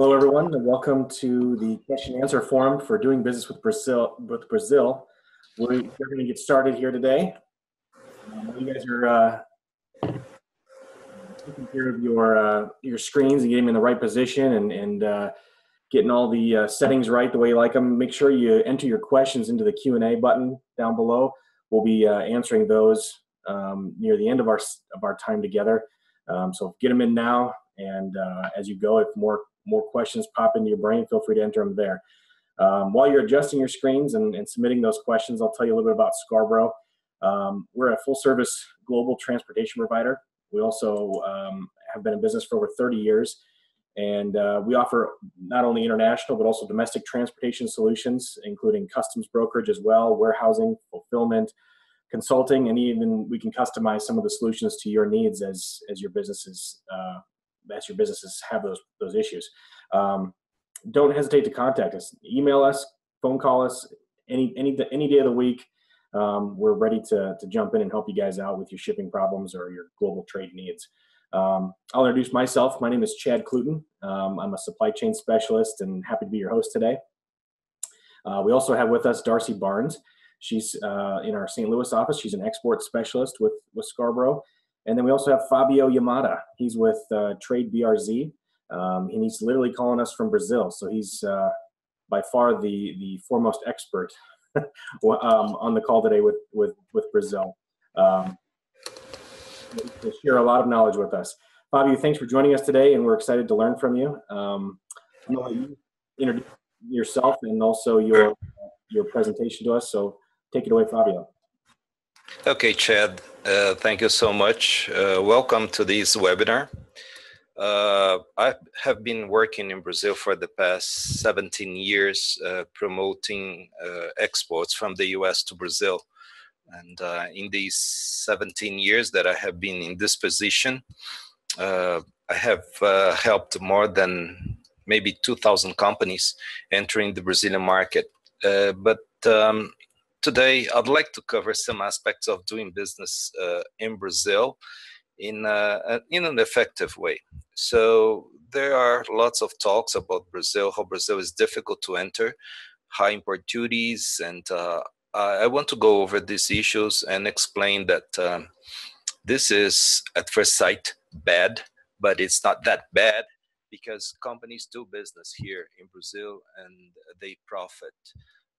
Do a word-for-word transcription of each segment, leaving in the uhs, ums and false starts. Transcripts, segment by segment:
Hello, everyone, and welcome to the question and answer forum for doing business with Brazil. With Brazil, we're, we're going to get started here today. Um, you guys are uh, taking care of your uh, your screens and getting them in the right position, and and uh, getting all the uh, settings right the way you like them. Make sure you enter your questions into the Q and A button down below. We'll be uh, answering those um, near the end of our of our time together. Um, so get them in now, and uh, as you go, if more more questions pop into your brain, feel free to enter them there. Um, while you're adjusting your screens and, and submitting those questions, I'll tell you a little bit about Scarbrough. Um, we're a full-service global transportation provider. We also um, have been in business for over thirty years, and uh, we offer not only international but also domestic transportation solutions, including customs brokerage as well, warehousing, fulfillment, consulting, and even we can customize some of the solutions to your needs as as your businesses uh, as your businesses have those those issues. Um, don't hesitate to contact us, email us, phone call us, any any any day of the week. Um, we're ready to to jump in and help you guys out with your shipping problems or your global trade needs. Um, I'll introduce myself. My name is Chad Cluton. Um, I'm a supply chain specialist and happy to be your host today. Uh, we also have with us Darcy Barnes. She's uh, in our Saint Louis office. She's an export specialist with, with Scarbrough. And then we also have Fabio Yamada. He's with uh, TradeBRZ, um, and he's literally calling us from Brazil. So he's uh, by far the, the foremost expert um, on the call today with, with, with Brazil. Um, to share a lot of knowledge with us. Fabio, thanks for joining us today, and we're excited to learn from you. Um, I'm going to introduce yourself and also your, your presentation to us, so take it away, Fabio. Okay, Chad, uh, thank you so much. Uh, welcome to this webinar. Uh, I have been working in Brazil for the past seventeen years, uh, promoting uh, exports from the U S to Brazil. And uh, in these seventeen years that I have been in this position, uh, I have uh, helped more than maybe two thousand companies entering the Brazilian market. Uh, but um, today, I'd like to cover some aspects of doing business uh, in Brazil in, uh, in an effective way. So there are lots of talks about Brazil, how Brazil is difficult to enter, high import duties, and uh, I want to go over these issues and explain that um, this is, at first sight, bad, but it's not that bad because companies do business here in Brazil and they profit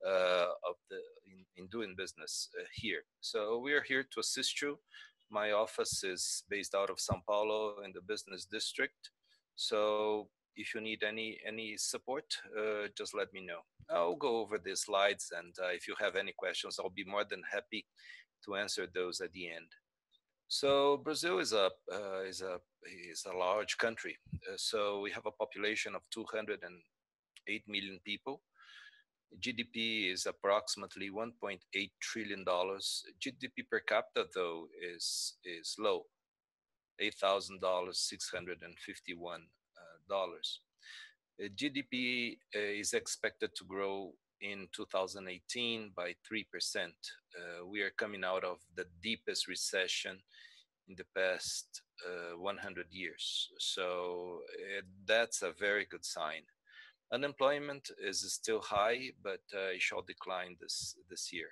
uh, of the, in, in doing business uh, here. So we are here to assist you. My office is based out of São Paulo in the business district. So if you need any any support, uh, just let me know. I'll go over the slides, and uh, if you have any questions, I'll be more than happy to answer those at the end. So Brazil is a uh, is a is a large country. Uh, so we have a population of two hundred eight million people. G D P is approximately one point eight trillion dollars. G D P per capita, though, is is low, eight thousand dollars six hundred and fifty-one. Uh, G D P uh, is expected to grow in two thousand eighteen by three percent. Uh, we are coming out of the deepest recession in the past uh, one hundred years. So uh, that's a very good sign. Unemployment is still high, but uh, it shall decline this, this year.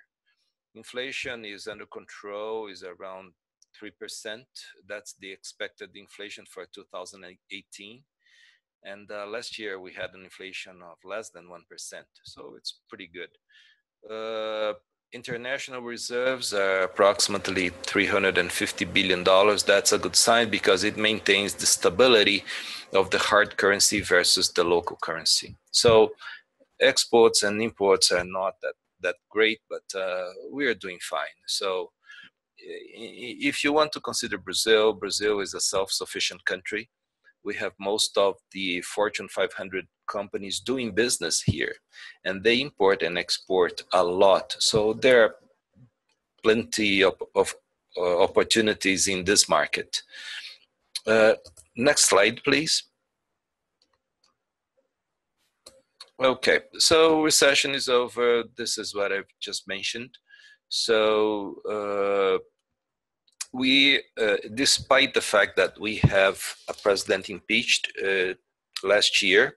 Inflation is under control, is around three percent. That's the expected inflation for two thousand eighteen. And uh, last year we had an inflation of less than one percent, so it's pretty good. Uh, international reserves are approximately three hundred fifty billion dollars. That's a good sign because it maintains the stability of the hard currency versus the local currency. So exports and imports are not that, that great, but uh, we are doing fine. So if you want to consider Brazil, Brazil is a self-sufficient country. We have most of the Fortune five hundred companies doing business here, and they import and export a lot. So there are plenty of, of uh, opportunities in this market. Uh, next slide, please. Okay, so recession is over. This is what I've just mentioned. So, uh, We, uh, despite the fact that we have a president impeached, uh, last year.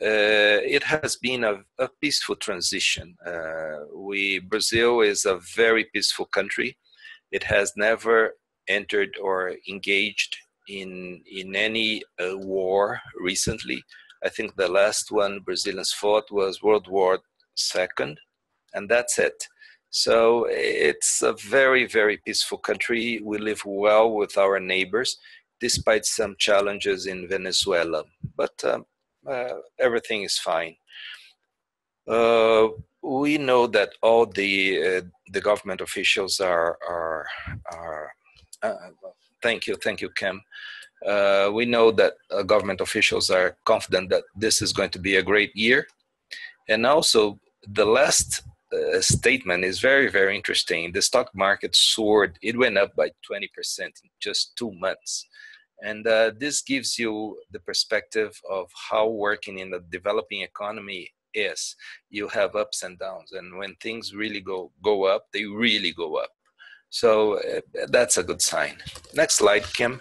Uh, it has been a, a peaceful transition. Uh, we, Brazil is a very peaceful country. It has never entered or engaged in, in any uh, war recently. I think the last one Brazilians fought was World War Two, and that's it. So it's a very, very peaceful country. We live well with our neighbors, despite some challenges in Venezuela, but um, uh, everything is fine. Uh, we know that all the uh, the government officials are are are. Uh, thank you, thank you, Cam. Uh, we know that uh, government officials are confident that this is going to be a great year, and also the last uh, statement is very, very interesting. The stock market soared; it went up by twenty percent in just two months, and uh, this gives you the perspective of how working in the developing economy is. You have ups and downs, and when things really go go up, they really go up. So uh, that's a good sign. Next slide, Kim.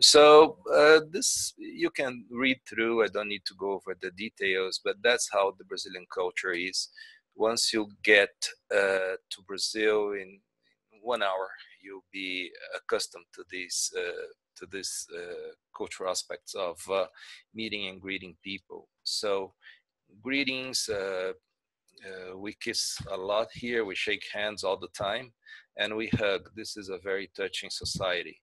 So uh, this you can read through. I don't need to go over the details, but that's how the Brazilian culture is. Once you get uh, to Brazil, in one hour, you'll be accustomed to these uh, to this uh, cultural aspects of uh, meeting and greeting people. So greetings, uh, uh, we kiss a lot here. We shake hands all the time, and we hug. This is a very touching society.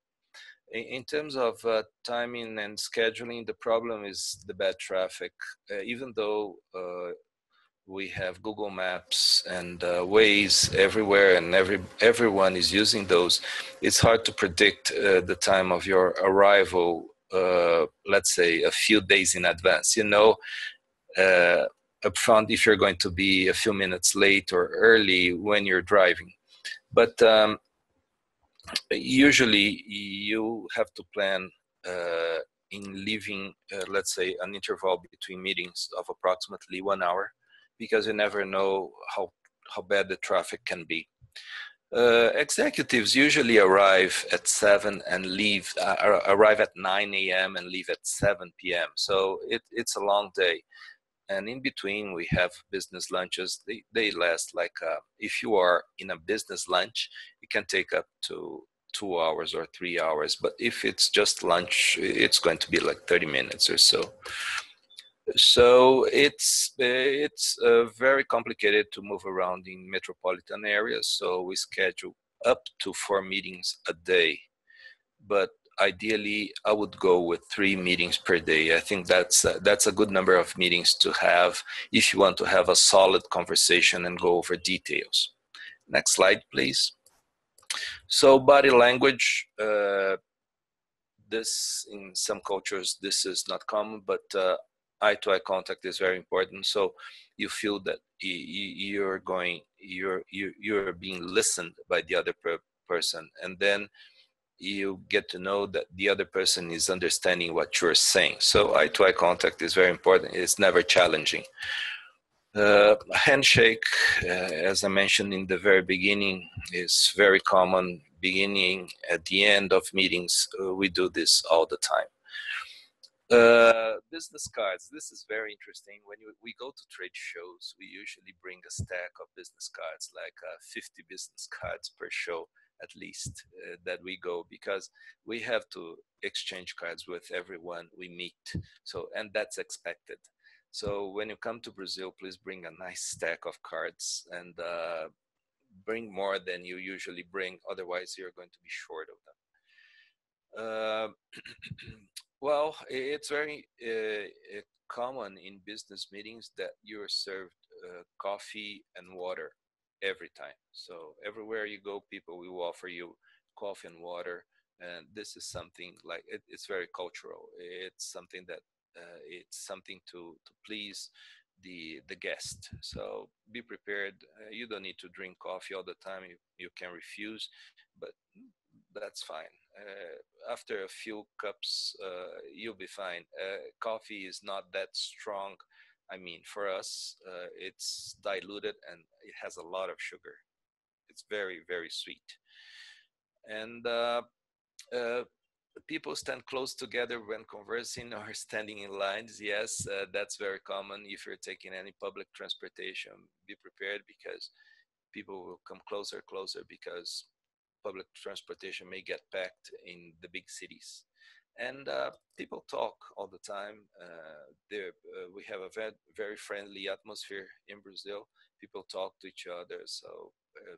In terms of uh, timing and scheduling, the problem is the bad traffic. Uh, even though uh, we have Google Maps and uh, Waze everywhere, and every everyone is using those, it's hard to predict uh, the time of your arrival, uh, let's say a few days in advance. You know, uh, upfront if you're going to be a few minutes late or early when you're driving. But um, usually you have to plan uh, in leaving, uh, let's say, an interval between meetings of approximately one hour, because you never know how, how bad the traffic can be. Uh, executives usually arrive at seven and leave, uh, arrive at nine A M and leave at seven P M So it, it's a long day. And in between, we have business lunches. They, they last like, a, if you are in a business lunch, it can take up to two hours or three hours. But if it's just lunch, it's going to be like thirty minutes or so. So it's, it's uh, very complicated to move around in metropolitan areas. So we schedule up to four meetings a day. But ideally, I would go with three meetings per day. I think that's a, that's a good number of meetings to have if you want to have a solid conversation and go over details. Next slide, please. So body language, uh, this in some cultures, this is not common, but uh, eye-to-eye contact is very important. So you feel that you're going, you're, you're being listened by the other person, and then you get to know that the other person is understanding what you're saying. So eye-to-eye contact is very important. It's never challenging. Uh, handshake, uh, as I mentioned in the very beginning, is very common. Beginning at the end of meetings, uh, we do this all the time. Uh, business cards. This is very interesting. When you, we go to trade shows, we usually bring a stack of business cards, like uh, fifty business cards per show, at least uh, that we go, because we have to exchange cards with everyone we meet. So, and that's expected. So when you come to Brazil, please bring a nice stack of cards, and uh, bring more than you usually bring. Otherwise, you're going to be short of them. Uh, well, it's very uh, common in business meetings that you're served uh, coffee and water every time. So everywhere you go, people will offer you coffee and water, and this is something like it, it's very cultural. It's something that uh, it's something to to please the the guest. So be prepared. Uh, you don't need to drink coffee all the time. You, you can refuse, but that's fine. Uh, after a few cups, uh, you'll be fine. Uh, coffee is not that strong. I mean, for us, uh, it's diluted and it has a lot of sugar. It's very, very sweet. And uh, uh, The people stand close together when conversing or standing in lines. Yes, uh, that's very common. If you're taking any public transportation, be prepared because people will come closer, closer because public transportation may get packed in the big cities. And uh, people talk all the time. Uh, there, uh, we have a very, very friendly atmosphere in Brazil. People talk to each other. So uh,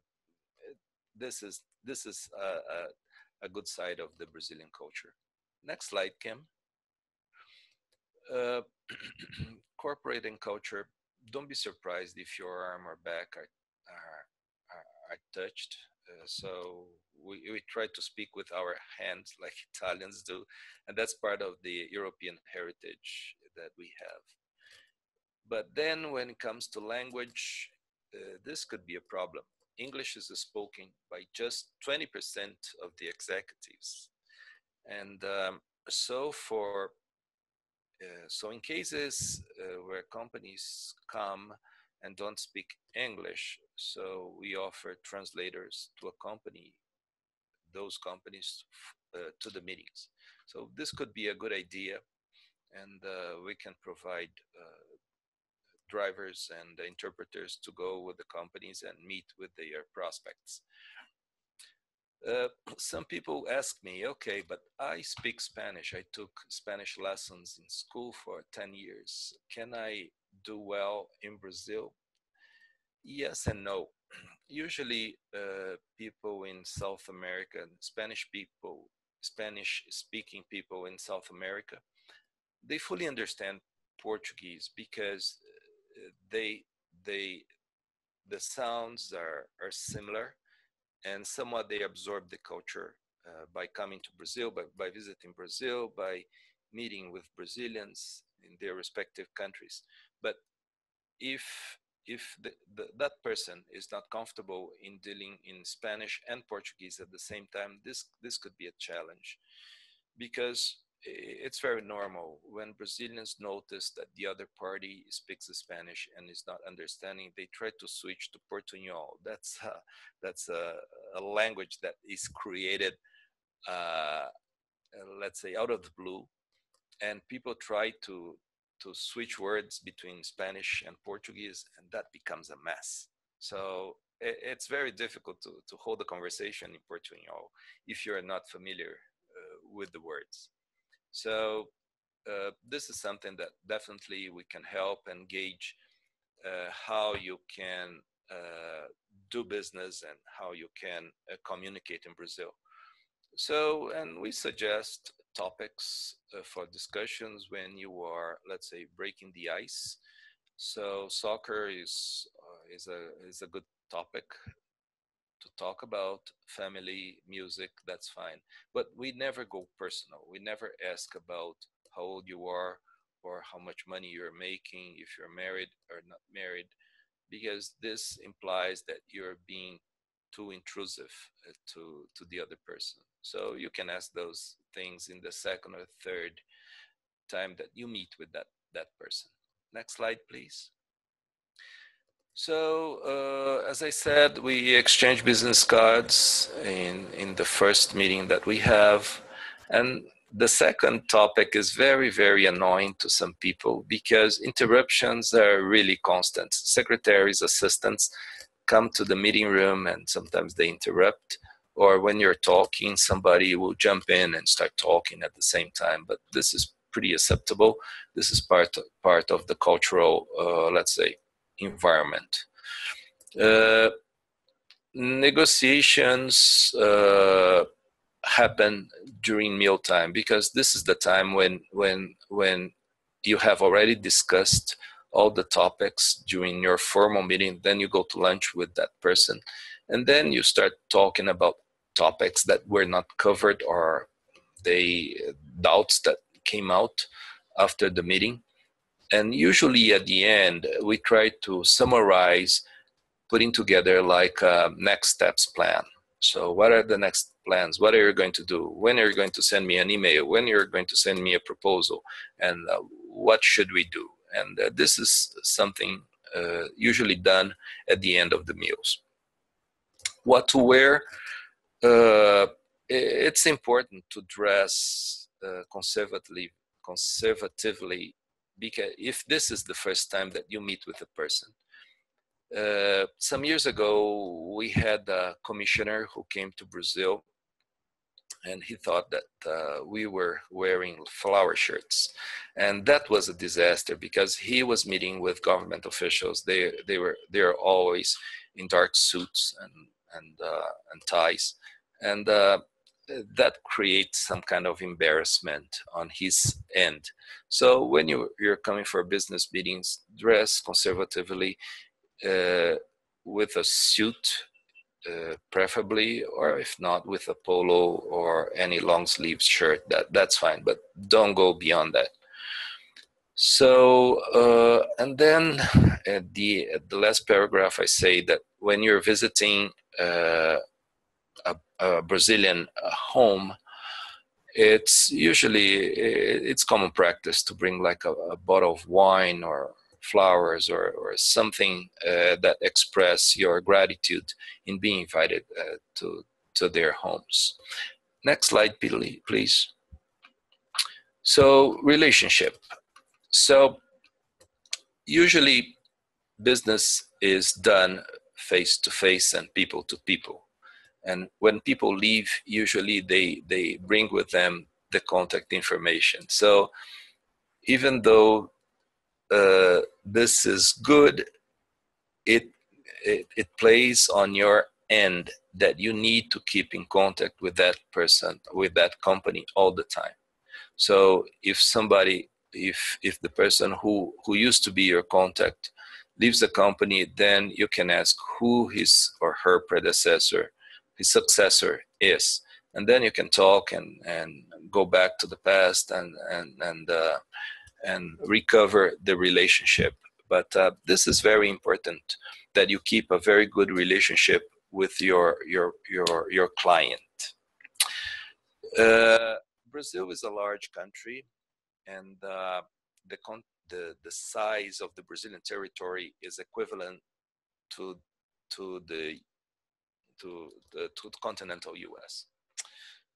this is, this is a, a, a good side of the Brazilian culture. Next slide, Kim. Uh, corporate and culture. Don't be surprised if your arm or back are, are, are, are touched. Uh, so we, we try to speak with our hands like Italians do, and that's part of the European heritage that we have. But then when it comes to language, uh, this could be a problem. English is spoken by just twenty percent of the executives. And um, so for, uh, so in cases uh, where companies come and don't speak English, so we offer translators to accompany those companies uh, to the meetings. So this could be a good idea, and uh, we can provide uh, drivers and interpreters to go with the companies and meet with their prospects. Uh, some people ask me, okay, but I speak Spanish. I took Spanish lessons in school for ten years. Can I do well in Brazil? Yes and no. Usually uh, people in South America, Spanish people, Spanish speaking people in South America, they fully understand Portuguese because they, they, the sounds are, are similar, and somewhat they absorb the culture uh, by coming to Brazil, by, by visiting Brazil, by meeting with Brazilians in their respective countries. But if If the, the, that person is not comfortable in dealing in Spanish and Portuguese at the same time, this, this could be a challenge, because it's very normal. When Brazilians notice that the other party speaks Spanish and is not understanding, they try to switch to Portuñol. That's a, that's a, a language that is created, uh, let's say, out of the blue, and people try to to switch words between Spanish and Portuguese, and that becomes a mess. So it, it's very difficult to, to hold a conversation in Portuñol if you're not familiar uh, with the words. So uh, this is something that definitely we can help and gauge uh, how you can uh, do business and how you can uh, communicate in Brazil. So, and we suggest topics uh, for discussions when you are, let's say, breaking the ice. So soccer is uh, is a is a good topic to talk about. Family, music, that's fine. But we never go personal. We never ask about how old you are or how much money you're making, if you're married or not married, because this implies that you're being too intrusive uh, to to the other person. So you can ask those things in the second or third time that you meet with that, that person. Next slide, please. So uh, as I said, we exchange business cards in, in the first meeting that we have. And the second topic is very, very annoying to some people because interruptions are really constant. Secretaries, assistants come to the meeting room and sometimes they interrupt. Or when you're talking, somebody will jump in and start talking at the same time. But this is pretty acceptable. This is part of, part of the cultural, uh, let's say, environment. Uh, negotiations uh, happen during mealtime because this is the time when, when, when you have already discussed all the topics during your formal meeting. Then you go to lunch with that person. And then you start talking about topics that were not covered or the doubts that came out after the meeting. And usually at the end, we try to summarize, putting together like a next steps plan. So what are the next plans? What are you going to do? When are you going to send me an email? When are you going to send me a proposal? And uh, what should we do? And uh, this is something uh, usually done at the end of the meals. What to wear, uh, it's important to dress uh, conservatively, conservatively, because if this is the first time that you meet with a person. Uh, some years ago, we had a commissioner who came to Brazil, and he thought that uh, we were wearing flower shirts. And that was a disaster because he was meeting with government officials. They, they were they are always in dark suits and, and, uh, and ties. And uh, that creates some kind of embarrassment on his end. So when you, you're coming for business meetings, dress conservatively uh, with a suit, Uh, preferably, or if not, with a polo or any long sleeve shirt, that that's fine, but don't go beyond that. So uh, and then at the at the last paragraph I say that when you're visiting uh, a, a Brazilian home, it's usually it's common practice to bring like a, a bottle of wine or flowers or, or something uh, that express your gratitude in being invited uh, to, to their homes. Next slide, please. So, relationship. So, usually business is done face to face and people to people. And when people leave, usually they, they bring with them the contact information. So, even though Uh, this is good, it, it it plays on your end that you need to keep in contact with that person, with that company all the time. So if somebody, if if the person who who used to be your contact leaves the company, then you can ask who his or her predecessor, his successor is, and then you can talk and and go back to the past and and and uh, and recover the relationship. But uh, this is very important, that you keep a very good relationship with your your your your client. Uh, Brazil is a large country, and uh, the, con the the size of the Brazilian territory is equivalent to to the to the to the continental U S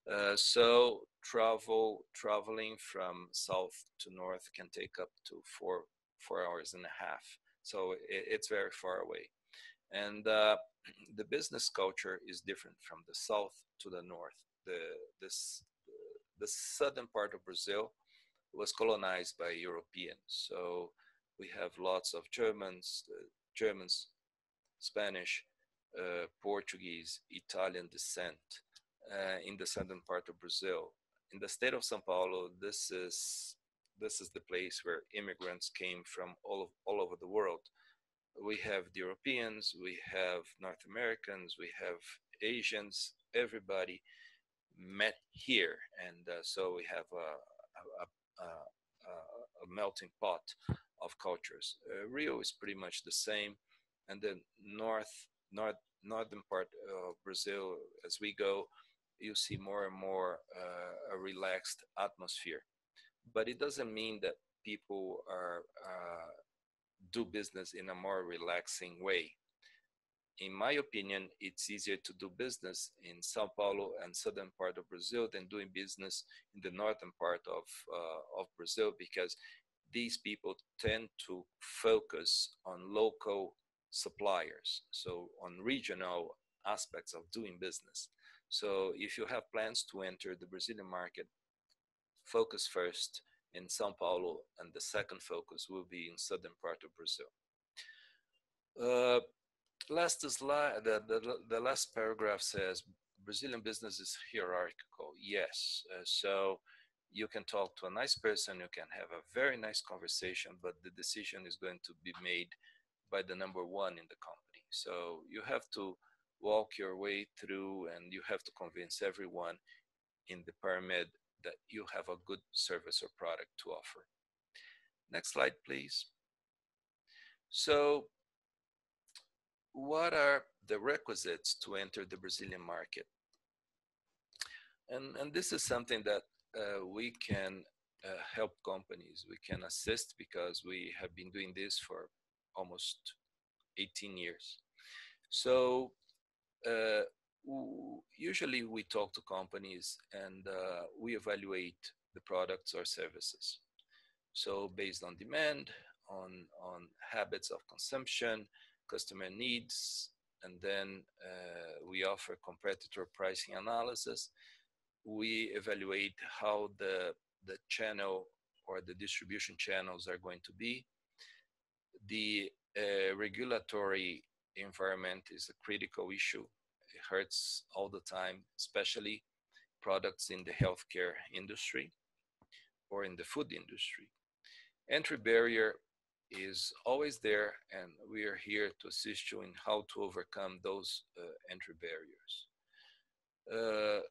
Uh, so travel traveling from south to north can take up to four four hours and a half. So it, it's very far away, and uh, the business culture is different from the south to the north. The this the southern part of Brazil was colonized by Europeans, so we have lots of Germans, uh, Germans, Spanish, uh, Portuguese, Italian descent. Uh, in the southern part of Brazil, in the state of São Paulo, this is this is the place where immigrants came from all of, all over the world. We have the Europeans, we have North Americans, we have Asians. Everybody met here, and uh, so we have a, a, a, a, a melting pot of cultures. Uh, Rio is pretty much the same, and the north north northern part of Brazil, as we go, you see more and more uh, a relaxed atmosphere. But it doesn't mean that people are uh, do business in a more relaxing way. In my opinion, it's easier to do business in Sao Paulo and southern part of Brazil than doing business in the northern part of, uh, of Brazil, because these people tend to focus on local suppliers, so on regional aspects of doing business. So if you have plans to enter the Brazilian market, focus first in São Paulo, and the second focus will be in southern part of Brazil. Uh, last slide, the, the, the last paragraph says, Brazilian business is hierarchical. Yes, uh, so you can talk to a nice person, you can have a very nice conversation, but the decision is going to be made by the number one in the company. So you have to walk your way through, and you have to convince everyone in the pyramid that you have a good service or product to offer. Next slide, please. So what are the requisites to enter the Brazilian market? And, and this is something that uh, we can uh, help companies, we can assist, because we have been doing this for almost eighteen years. So uh, usually we talk to companies and uh, we evaluate the products or services. So based on demand, on, on habits of consumption, customer needs, and then uh, we offer competitor pricing analysis. We evaluate how the, the channel or the distribution channels are going to be. The uh, regulatory environment is a critical issue. It hurts all the time, especially products in the healthcare industry or in the food industry. Entry barrier is always there, and we are here to assist you in how to overcome those uh, entry barriers. Uh,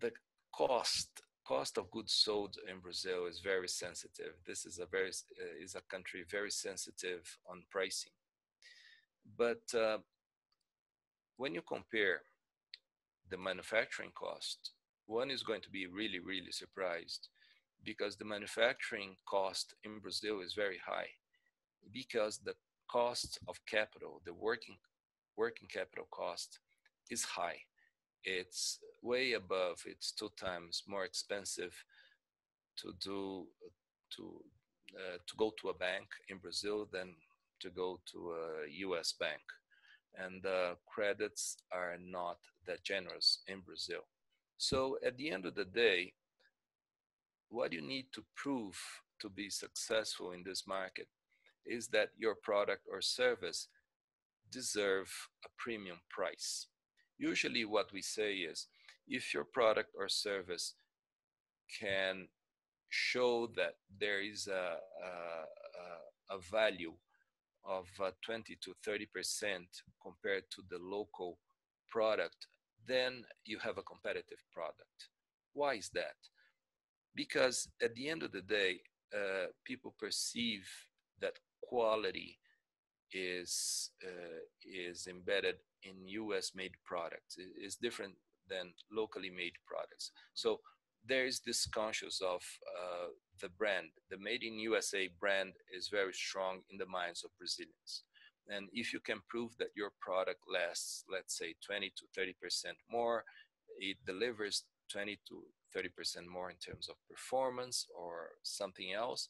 the cost cost of goods sold in Brazil is very sensitive. This is a very uh, is a country very sensitive on pricing. But uh, when you compare the manufacturing cost, one is going to be really, really surprised, because the manufacturing cost in Brazil is very high, because the cost of capital, the working, working capital cost is high. It's way above, it's two times more expensive to, do, to, uh, to go to a bank in Brazil than to go to a U S bank. And uh, credits are not that generous in Brazil. So at the end of the day, what you need to prove to be successful in this market is that your product or service deserve a premium price. Usually what we say is, if your product or service can show that there is a, a, a value of twenty to thirty percent compared to the local product, then you have a competitive product. Why is that? Because at the end of the day, uh, people perceive that quality is, uh, is embedded in U S made products. It is different than locally made products. So there is this conscious of uh, the brand. The Made in U S A brand is very strong in the minds of Brazilians. And if you can prove that your product lasts, let's say, twenty to thirty percent more, it delivers twenty to thirty percent more in terms of performance or something else,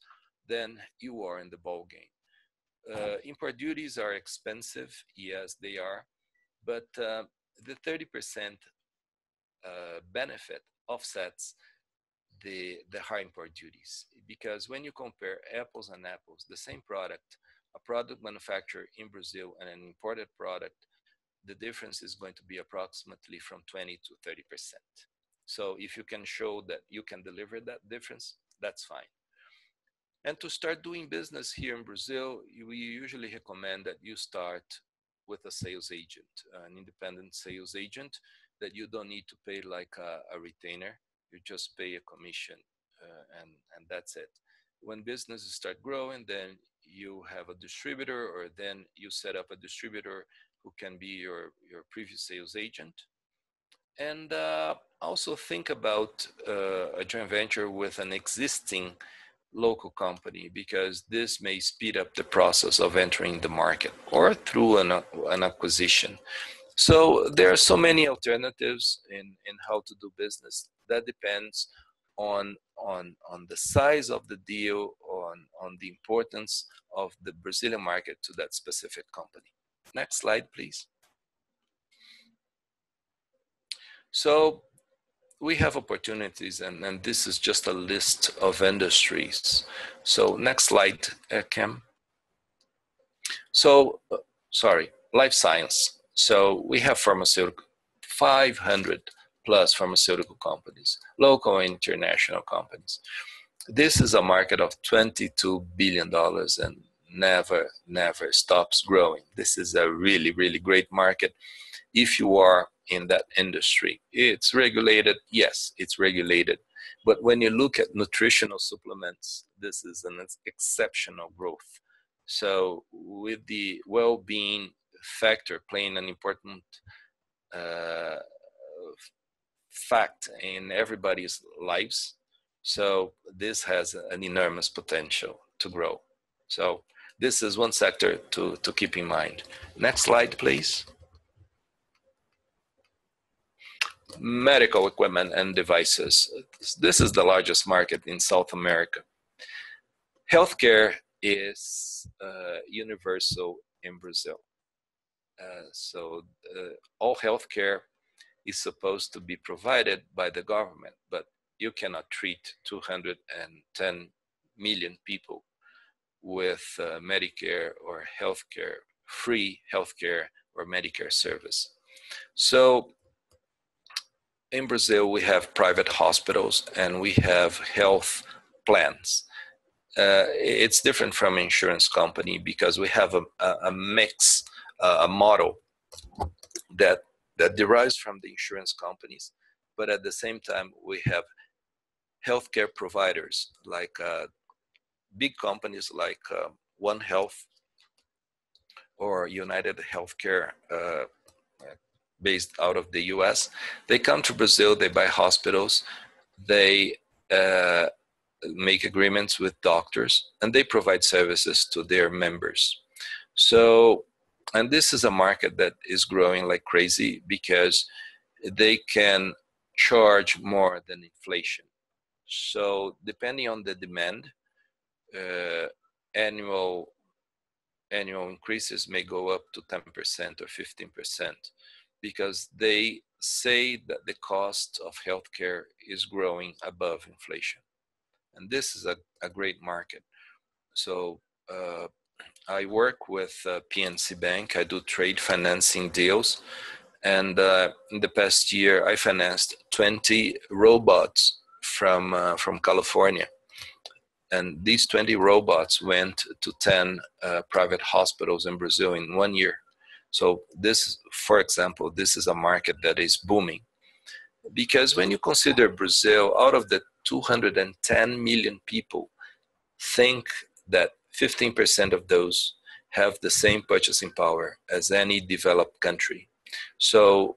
then you are in the ball game. Uh, import duties are expensive, yes, they are, but uh, the thirty percent uh, benefit offsets the, the high import duties. Because when you compare apples and apples, the same product, a product manufactured in Brazil and an imported product, the difference is going to be approximately from twenty to thirty percent. So if you can show that you can deliver that difference, that's fine. And to start doing business here in Brazil, we usually recommend that you start with a sales agent, an independent sales agent that you don't need to pay like a, a retainer. You just pay a commission uh, and, and that's it. When businesses start growing, then you have a distributor, or then you set up a distributor who can be your, your previous sales agent. And uh, also think about uh, a joint venture with an existing local company, because this may speed up the process of entering the market, or through an, an acquisition. So there are so many alternatives in, in how to do business. That depends on, on, on the size of the deal, on, on the importance of the Brazilian market to that specific company. Next slide, please. So we have opportunities, and, and this is just a list of industries. So next slide, uh, Cam. So, uh, sorry, life science. So we have pharmaceutical, five hundred plus pharmaceutical companies, local and international companies. This is a market of twenty-two billion dollars and never, never stops growing. This is a really, really great market if you are in that industry. It's regulated, yes, it's regulated. But when you look at nutritional supplements, this is an exceptional growth. So with the well-being factor playing an important uh, fact in everybody's lives, so this has an enormous potential to grow. So this is one sector to, to keep in mind. Next slide, please. medical equipment and devices. This is the largest market in South America. Healthcare is uh, universal in Brazil. Uh, so uh, all healthcare is supposed to be provided by the government, but you cannot treat two hundred ten million people with uh, Medicare or healthcare, free healthcare or Medicare service. So in Brazil, we have private hospitals and we have health plans. Uh, it's different from insurance company because we have a, a mix, a model that, that derives from the insurance companies, but at the same time, we have healthcare providers like uh, big companies like uh, One Health or United Healthcare uh, based out of the U S. They come to Brazil, they buy hospitals, they uh, make agreements with doctors, and they provide services to their members. So, and this is a market that is growing like crazy because they can charge more than inflation. So depending on the demand, uh, annual annual increases may go up to ten percent or fifteen percent because they say that the cost of healthcare is growing above inflation. And this is a, a great market. So uh, I work with uh, P N C Bank. I do trade financing deals. And uh, in the past year, I financed twenty robots from, uh, from California. And these twenty robots went to ten uh, private hospitals in Brazil in one year. So this, for example, this is a market that is booming. Because when you consider Brazil, out of the two hundred ten million people, think that fifteen percent of those have the same purchasing power as any developed country. So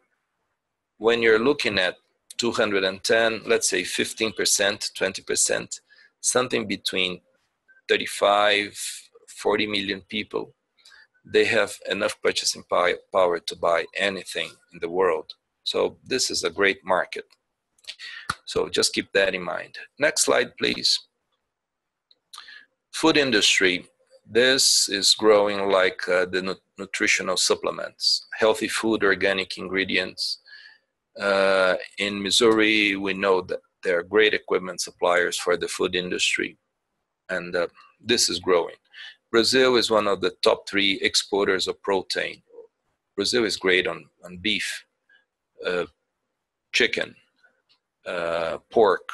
when you're looking at two hundred ten, let's say fifteen percent, twenty percent, something between thirty-five, forty million people, they have enough purchasing power to buy anything in the world. So this is a great market. So just keep that in mind. Next slide, please. Food industry. This is growing like uh, the nu nutritional supplements, healthy food, organic ingredients. Uh, in Missouri, we know that there are great equipment suppliers for the food industry, and uh, this is growing. Brazil is one of the top three exporters of protein. Brazil is great on, on beef, uh, chicken, uh, pork,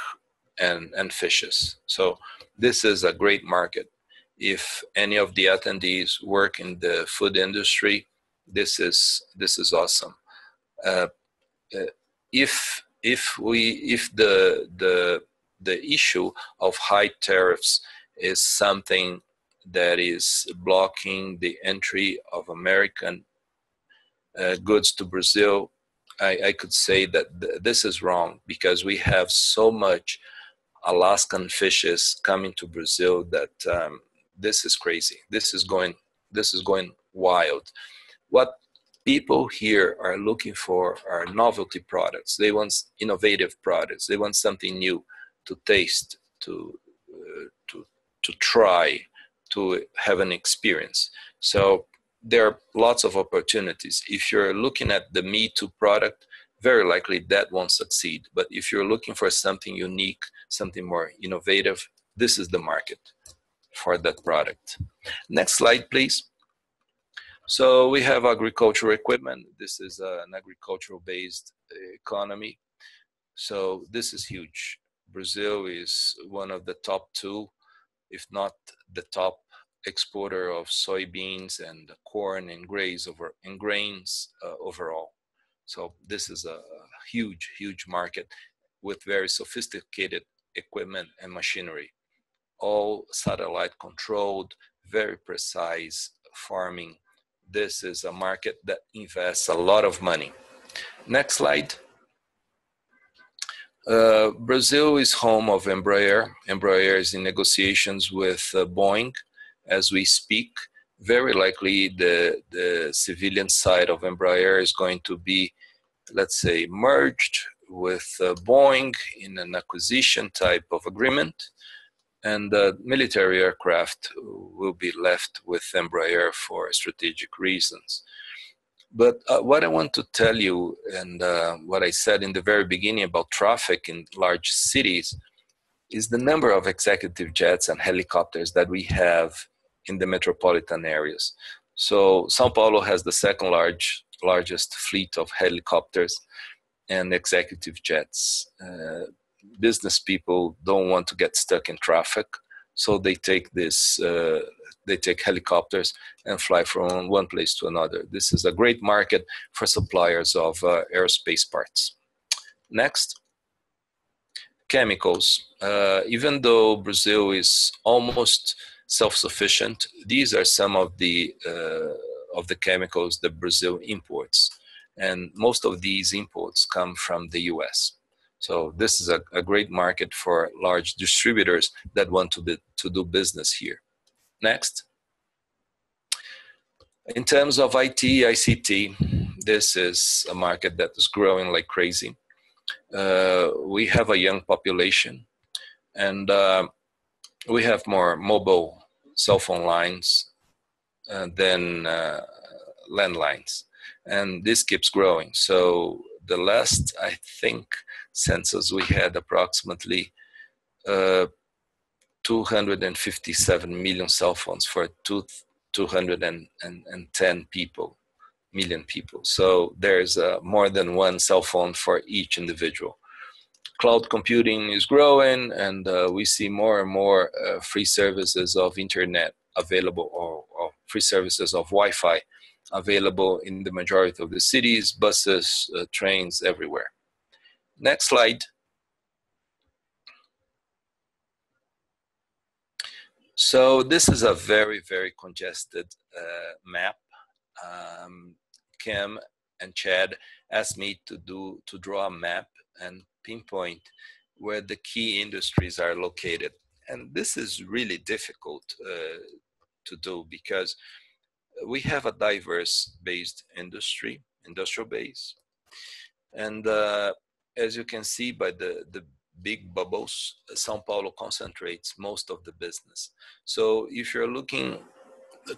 and, and fishes. So this is a great market. If any of the attendees work in the food industry, this is, this is awesome. Uh, uh, if If we, if the the the issue of high tariffs is something that is blocking the entry of American uh, goods to Brazil, I, I could say that th this is wrong because we have so much Alaskan fishes coming to Brazil that um, this is crazy. This is going this is going wild. What people here are looking for are novelty products. They want innovative products. They want something new to taste, to, uh, to, to try, to have an experience. So there are lots of opportunities. If you're looking at the Me Too product, very likely that won't succeed. But if you're looking for something unique, something more innovative, this is the market for that product. Next slide, please. So we have agricultural equipment. This is an agricultural-based economy. So this is huge. Brazil is one of the top two, if not the top exporter of soybeans and corn and grains, over, and grains uh, overall. So this is a huge, huge market with very sophisticated equipment and machinery, all satellite controlled, very precise farming. This is a market that invests a lot of money. Next slide. Uh, Brazil is home of Embraer. Embraer is in negotiations with uh, Boeing as we speak. Very likely the, the civilian side of Embraer is going to be, let's say, merged with uh, Boeing in an acquisition type of agreement, and uh, military aircraft will be left with Embraer for strategic reasons. But uh, what I want to tell you, and uh, what I said in the very beginning about traffic in large cities, is the number of executive jets and helicopters that we have in the metropolitan areas. So Sao Paulo has the second large, largest fleet of helicopters and executive jets. Uh, business people don't want to get stuck in traffic, so they take this, uh, they take helicopters and fly from one place to another. This is a great market for suppliers of uh, aerospace parts. Next, chemicals. Uh, even though Brazil is almost self-sufficient, these are some of the uh, of the chemicals that Brazil imports, and most of these imports come from the U S. So this is a, a great market for large distributors that want to be, to do business here. Next, in terms of I T I C T, this is a market that is growing like crazy. Uh, we have a young population, and uh, we have more mobile cell phone lines uh, than uh, landlines, and this keeps growing. So the last, I think, census we had approximately uh, two hundred fifty-seven million cell phones for two hundred ten million people. So there's uh, more than one cell phone for each individual. Cloud computing is growing, and uh, we see more and more uh, free services of internet available, or, or free services of Wi-Fi available in the majority of the cities, buses, uh, trains, everywhere. Next slide. So this is a very, very congested uh, map. Um, Kim and Chad asked me to do to draw a map and pinpoint where the key industries are located. And this is really difficult uh, to do, because we have a diverse based industry, industrial base. And uh, as you can see by the, the big bubbles, Sao Paulo concentrates most of the business. So if you're looking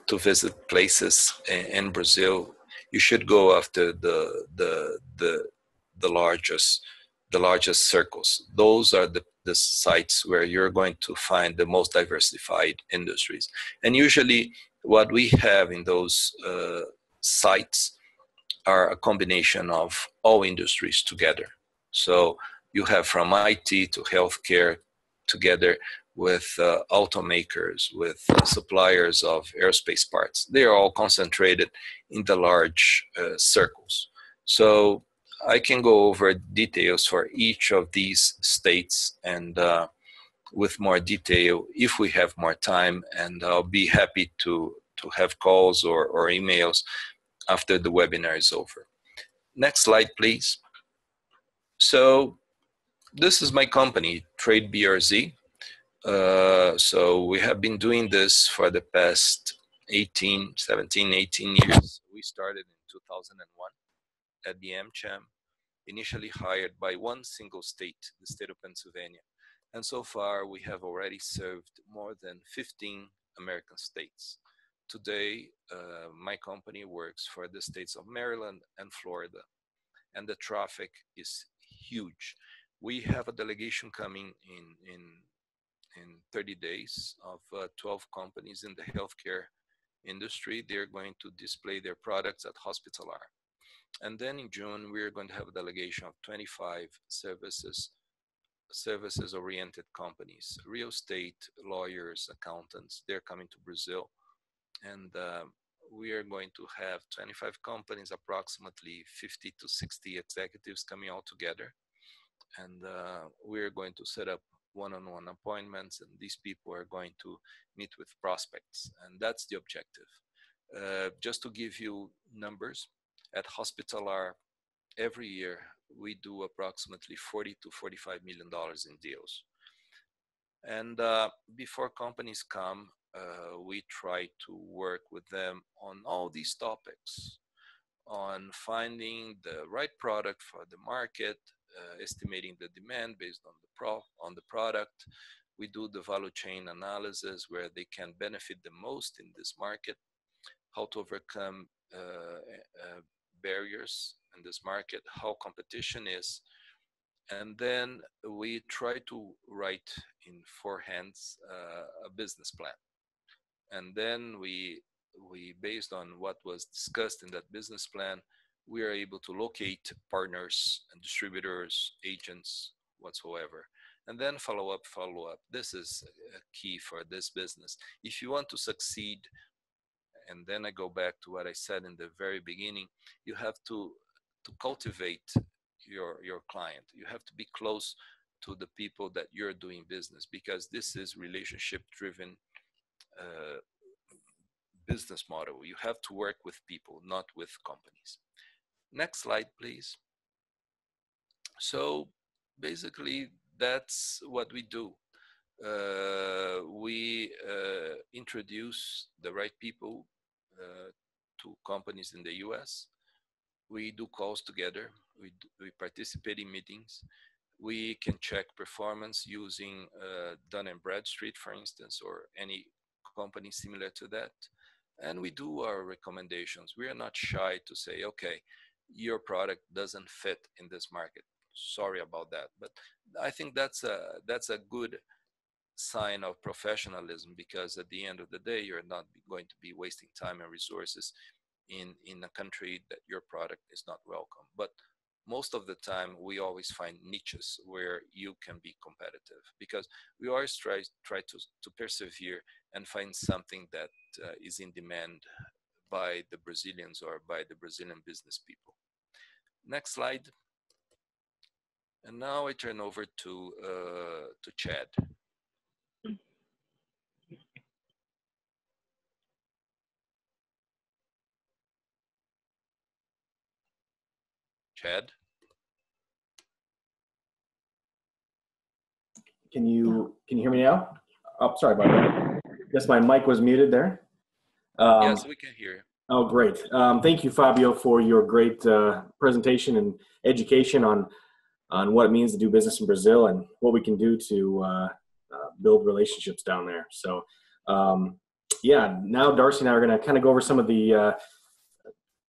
to visit places in Brazil, you should go after the, the, the, the largest the largest circles. Those are the, the sites where you're going to find the most diversified industries. And usually what we have in those uh, sites are a combination of all industries together. So you have from I T to healthcare together with uh, automakers, with suppliers of aerospace parts. They are all concentrated in the large uh, circles. So I can go over details for each of these states, and uh, with more detail if we have more time, and I'll be happy to, to have calls or, or emails after the webinar is over. Next slide, please. So this is my company, TradeBRZ. Uh, so we have been doing this for the past eighteen, seventeen, eighteen years. We started in two thousand one. At the AmCham, initially hired by one single state, the state of Pennsylvania. And so far, we have already served more than fifteen American states. Today, uh, my company works for the states of Maryland and Florida, and the traffic is huge. We have a delegation coming in, in, in thirty days of uh, twelve companies in the healthcare industry. They're going to display their products at Hospitalar. And then in June, we're going to have a delegation of twenty-five services, services-oriented companies, real estate, lawyers, accountants. They're coming to Brazil. And uh, we are going to have twenty-five companies, approximately fifty to sixty executives coming all together. And uh, we're going to set up one-on-one appointments, and these people are going to meet with prospects. And that's the objective. Uh, just to give you numbers, at Hospitalar, every year, we do approximately forty to forty-five million dollars in deals. And uh, before companies come, uh, we try to work with them on all these topics, on finding the right product for the market, uh, estimating the demand based on the pro on the product. We do the value chain analysis where they can benefit the most in this market, how to overcome uh, uh, barriers in this market, how competition is. And then we try to write in four hands uh, a business plan. And then we, we, based on what was discussed in that business plan, we are able to locate partners and distributors, agents, whatsoever. And then follow up, follow up. This is a key for this business. If you want to succeed, and then I go back to what I said in the very beginning, you have to, to cultivate your, your client. You have to be close to the people that you're doing business, because this is relationship-driven uh, business model. You have to work with people, not with companies. Next slide, please. So basically, that's what we do. Uh, we uh, introduce the right people uh, to companies in the U S. We do calls together. We, do, we participate in meetings. We can check performance using uh, Dun and Bradstreet, for instance, or any company similar to that. And we do our recommendations. We are not shy to say, okay, your product doesn't fit in this market. Sorry about that, but I think that's a that's a good sign of professionalism, because at the end of the day, you're not going to be wasting time and resources in in a country that your product is not welcome. But most of the time, we always find niches where you can be competitive, because we always try try to to persevere and find something that uh, is in demand by the Brazilians or by the Brazilian business people. Next slide. And now I turn over to, uh, to Chad. Chad? Can you, can you hear me now? Oh, sorry about that. I guess my mic was muted there. Um, yes, we can hear you. Oh, great. Um, thank you, Fabio, for your great uh, presentation and education on on what it means to do business in Brazil and what we can do to uh, uh, build relationships down there. So um, yeah, now Darcy and I are going to kind of go over some of the uh,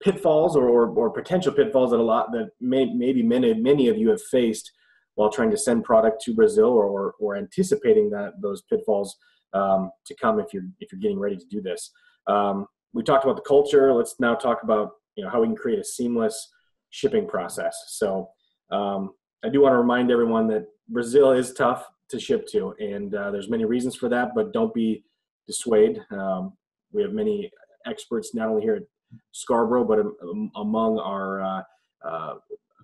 pitfalls or, or, or potential pitfalls that a lot that may, maybe many, many of you have faced while trying to send product to Brazil, or, or, or anticipating that those pitfalls um, to come if you're, if you're getting ready to do this. Um, we talked about the culture. Let's now talk about, you know, how we can create a seamless shipping process. So um, I do want to remind everyone that Brazil is tough to ship to, and uh, there's many reasons for that, but don't be dissuaded. Um, we have many experts, not only here at Scarborough, but um, among our uh, uh,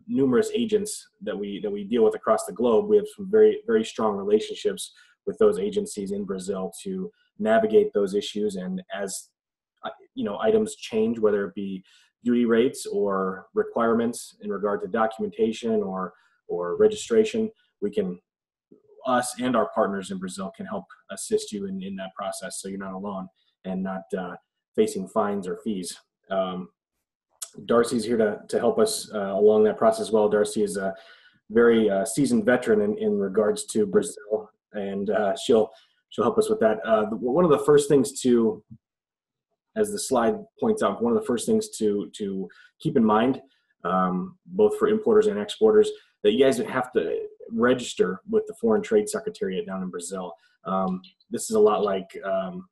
numerous agents that we, that we deal with across the globe. We have some very, very strong relationships with those agencies in Brazil to navigate those issues. And as, you know, items change, whether it be duty rates or requirements in regard to documentation or or registration, we can, us and our partners in Brazil can help assist you in, in that process, so you're not alone and not uh, facing fines or fees. Um, Darcy's here to, to help us uh, along that process as well. Darcy is a very uh, seasoned veteran in, in regards to Brazil, and uh, she'll, she'll help us with that. Uh, one of the first things to, as the slide points out, one of the first things to, to keep in mind, um, both for importers and exporters, that you guys would have to register with the Foreign Trade Secretariat down in Brazil. Um, this is a lot like, um,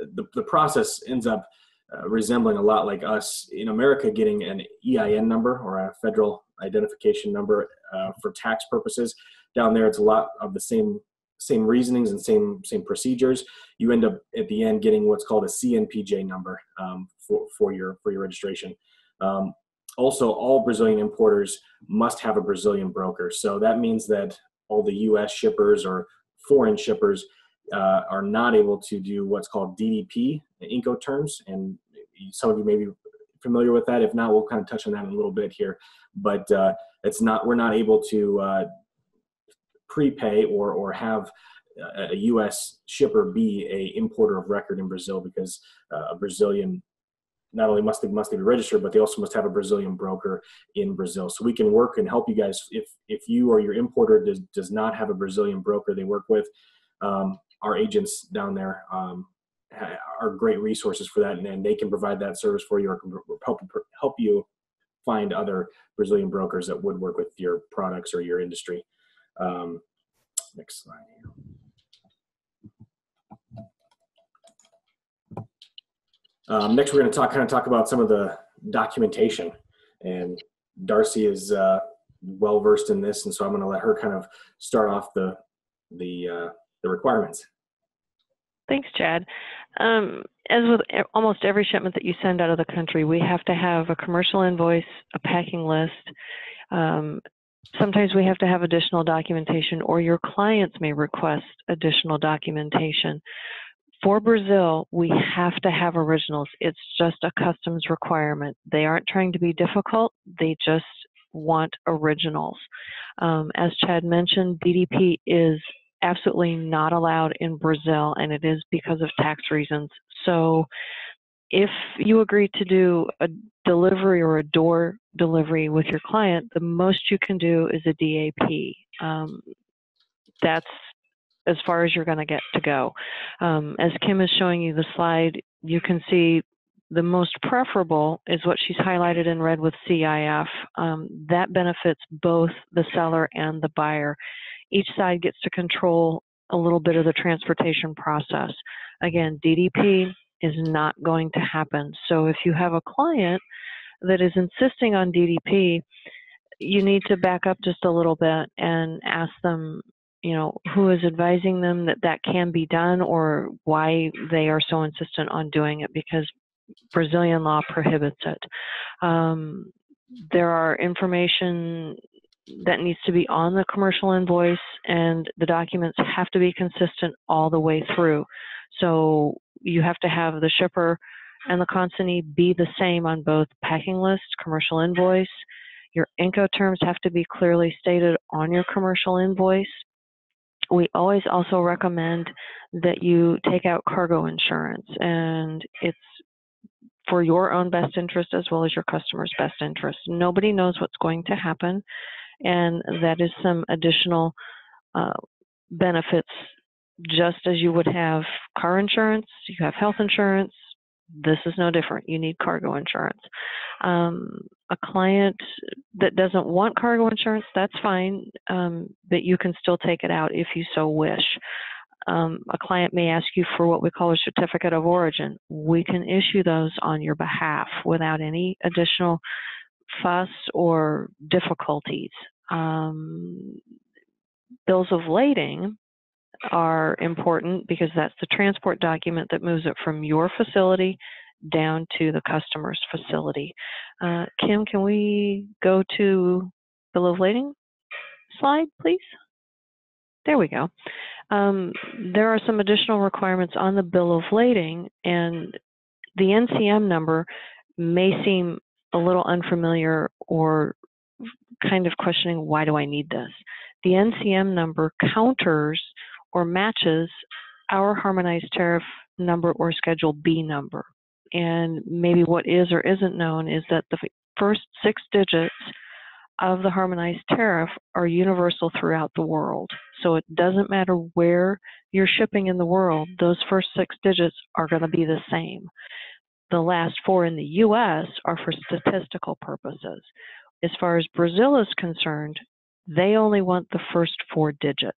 the, the process ends up uh, resembling a lot like us in America getting an E I N number, or a federal identification number, uh, for tax purposes. Down there, it's a lot of the same same reasonings and same same procedures. You end up at the end getting what's called a C N P J number um, for, for, your, for your registration. Um, Also, all Brazilian importers must have a Brazilian broker. So that means that all the U S shippers or foreign shippers uh, are not able to do what's called D D P, the Incoterms. And some of you may be familiar with that. If not, we'll kind of touch on that in a little bit here. But uh, it's not, we're not able to uh, prepay or, or have a U S shipper be a importer of record in Brazil, because uh, a Brazilian not only must they must they be registered, but they also must have a Brazilian broker in Brazil. So we can work and help you guys if if you or your importer does, does not have a Brazilian broker they work with. Um, our agents down there um, are great resources for that, and, and they can provide that service for you or can help help you find other Brazilian brokers that would work with your products or your industry. Um, next slide here. Um, next, we're going to talk kind of talk about some of the documentation, and Darcy is uh, well versed in this, and so I'm going to let her kind of start off the the uh, the requirements. Thanks, Chad. Um, as with almost every shipment that you send out of the country, we have to have a commercial invoice, a packing list. Um, sometimes we have to have additional documentation, or your clients may request additional documentation. For Brazil, we have to have originals. It's just a customs requirement. They aren't trying to be difficult. They just want originals. Um, as Chad mentioned, D D P is absolutely not allowed in Brazil, and it is because of tax reasons. So if you agree to do a delivery or a door delivery with your client, the most you can do is a D A P. Um, that's as far as you're going to get to go. Um, as Kim is showing you the slide, you can see the most preferable is what she's highlighted in red with C I F. Um, that benefits both the seller and the buyer. Each side gets to control a little bit of the transportation process. Again, D D P is not going to happen. So if you have a client that is insisting on D D P, you need to back up just a little bit and ask them, you know, who is advising them that that can be done or why they are so insistent on doing it, because Brazilian law prohibits it. Um, there are information that needs to be on the commercial invoice, and the documents have to be consistent all the way through. So you have to have the shipper and the consignee be the same on both packing list, commercial invoice. Your Incoterms have to be clearly stated on your commercial invoice. We always also recommend that you take out cargo insurance, and it's for your own best interest as well as your customer's best interest. Nobody knows what's going to happen, and that is some additional uh, benefits, just as you would have car insurance, you have health insurance. This is no different. You need cargo insurance. Um, a client that doesn't want cargo insurance, that's fine, um, but you can still take it out if you so wish. Um, a client may ask you for what we call a certificate of origin. We can issue those on your behalf without any additional fuss or difficulties. Um, bills of lading are important because that's the transport document that moves it from your facility down to the customer's facility. Uh, Kim, can we go to bill of lading slide, please? There we go. Um, there are some additional requirements on the bill of lading, and the N C M number may seem a little unfamiliar or kind of questioning, why do I need this? The N C M number counters or matches our harmonized tariff number or Schedule B number. And maybe what is or isn't known is that the first six digits of the harmonized tariff are universal throughout the world. So it doesn't matter where you're shipping in the world, those first six digits are going to be the same. The last four in the U S are for statistical purposes. As far as Brazil is concerned, they only want the first four digits.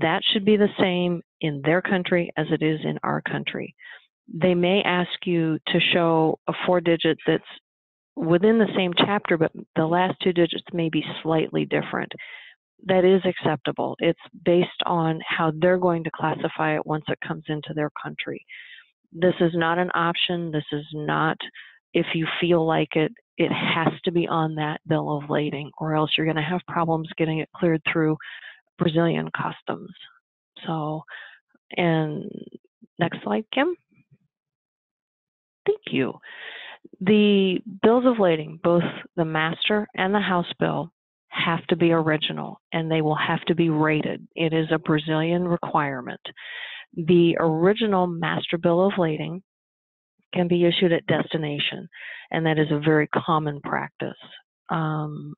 That should be the same in their country as it is in our country. They may ask you to show a four-digit that's within the same chapter, but the last two digits may be slightly different. That is acceptable. It's based on how they're going to classify it once it comes into their country. This is not an option. This is not, if you feel like it, it has to be on that bill of lading, or else you're going to have problems getting it cleared through Brazilian customs. So, and next slide, Kim. Thank you. The bills of lading, both the master and the house bill, have to be original, and they will have to be rated. It is a Brazilian requirement. The original master bill of lading can be issued at destination, and that is a very common practice. Um,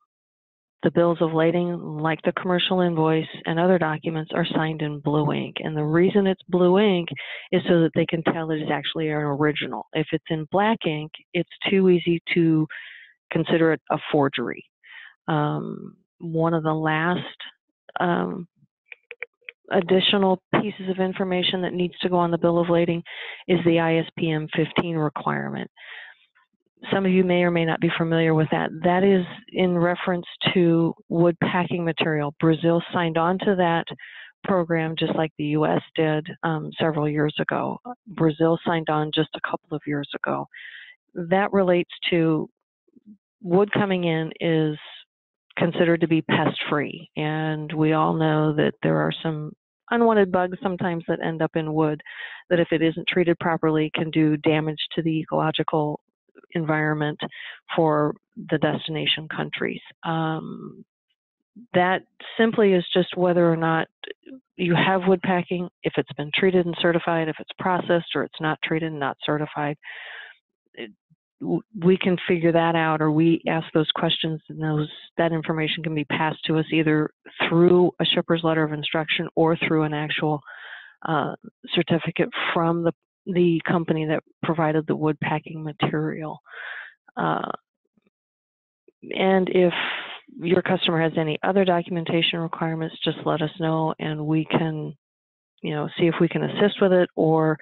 the bills of lading, like the commercial invoice and other documents, are signed in blue ink. And the reason it's blue ink is so that they can tell it is actually an original. If it's in black ink, it's too easy to consider it a forgery. Um, one of the last um, additional pieces of information that needs to go on the bill of lading is the I S P M fifteen requirement. Some of you may or may not be familiar with that. That is in reference to wood packing material. Brazil signed on to that program just like the U S did um, several years ago. Brazil signed on just a couple of years ago. That relates to wood coming in is considered to be pest-free, and we all know that there are some unwanted bugs sometimes that end up in wood that, if it isn't treated properly, can do damage to the ecological environment for the destination countries. Um, that simply is just whether or not you have wood packing, if it's been treated and certified, if it's processed, or it's not treated and not certified. It, we can figure that out, or we ask those questions, and those that information can be passed to us either through a shipper's letter of instruction or through an actual uh, certificate from the the company that provided the wood packing material. Uh, and if your customer has any other documentation requirements, just let us know, and we can, you know, see if we can assist with it, or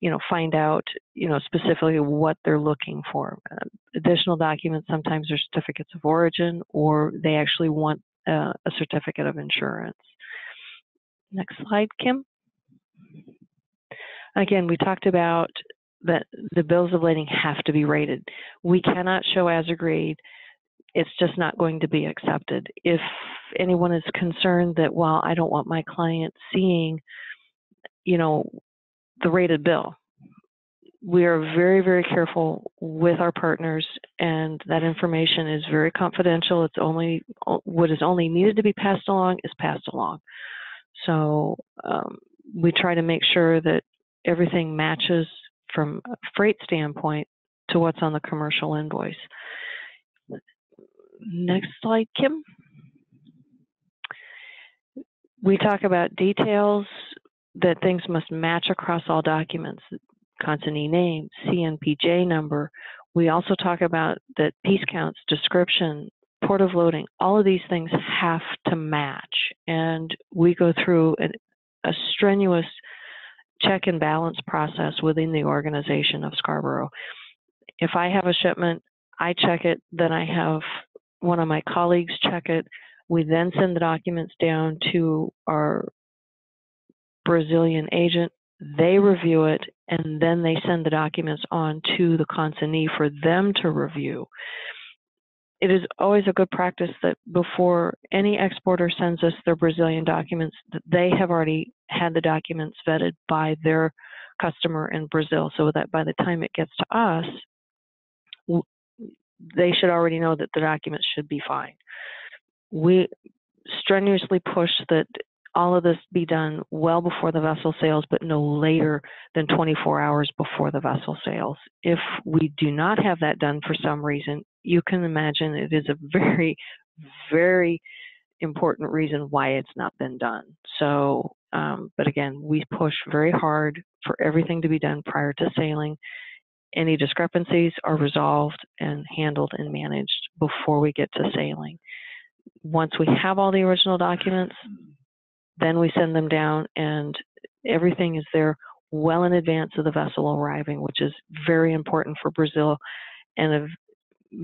you know, find out, you know, specifically what they're looking for. Uh, additional documents sometimes are certificates of origin, or they actually want uh, a certificate of insurance. Next slide, Kim. Again, we talked about that the bills of lading have to be rated. We cannot show as agreed. It's just not going to be accepted. If anyone is concerned that, well, I don't want my client seeing, you know, the rated bill, we are very, very careful with our partners, and that information is very confidential. It's only what is only needed to be passed along is passed along. So um, we try to make sure that everything matches from a freight standpoint to what's on the commercial invoice. Next slide, Kim. We talk about details, that things must match across all documents, consignee name, C N P J number. We also talk about that piece counts, description, port of loading, all of these things have to match. And we go through an, a strenuous check and balance process within the organization of Scarborough. If I have a shipment, I check it, then I have one of my colleagues check it. We then send the documents down to our Brazilian agent, they review it, and then they send the documents on to the consignee for them to review. It is always a good practice that before any exporter sends us their Brazilian documents, that they have already had the documents vetted by their customer in Brazil, so that by the time it gets to us, they should already know that the documents should be fine. We strenuously push that all of this be done well before the vessel sails, but no later than twenty-four hours before the vessel sails. If we do not have that done for some reason, you can imagine it is a very, very important reason why it's not been done. So, um, but again, we push very hard for everything to be done prior to sailing. Any discrepancies are resolved and handled and managed before we get to sailing. Once we have all the original documents, then we send them down, and everything is there well in advance of the vessel arriving, which is very important for Brazil and a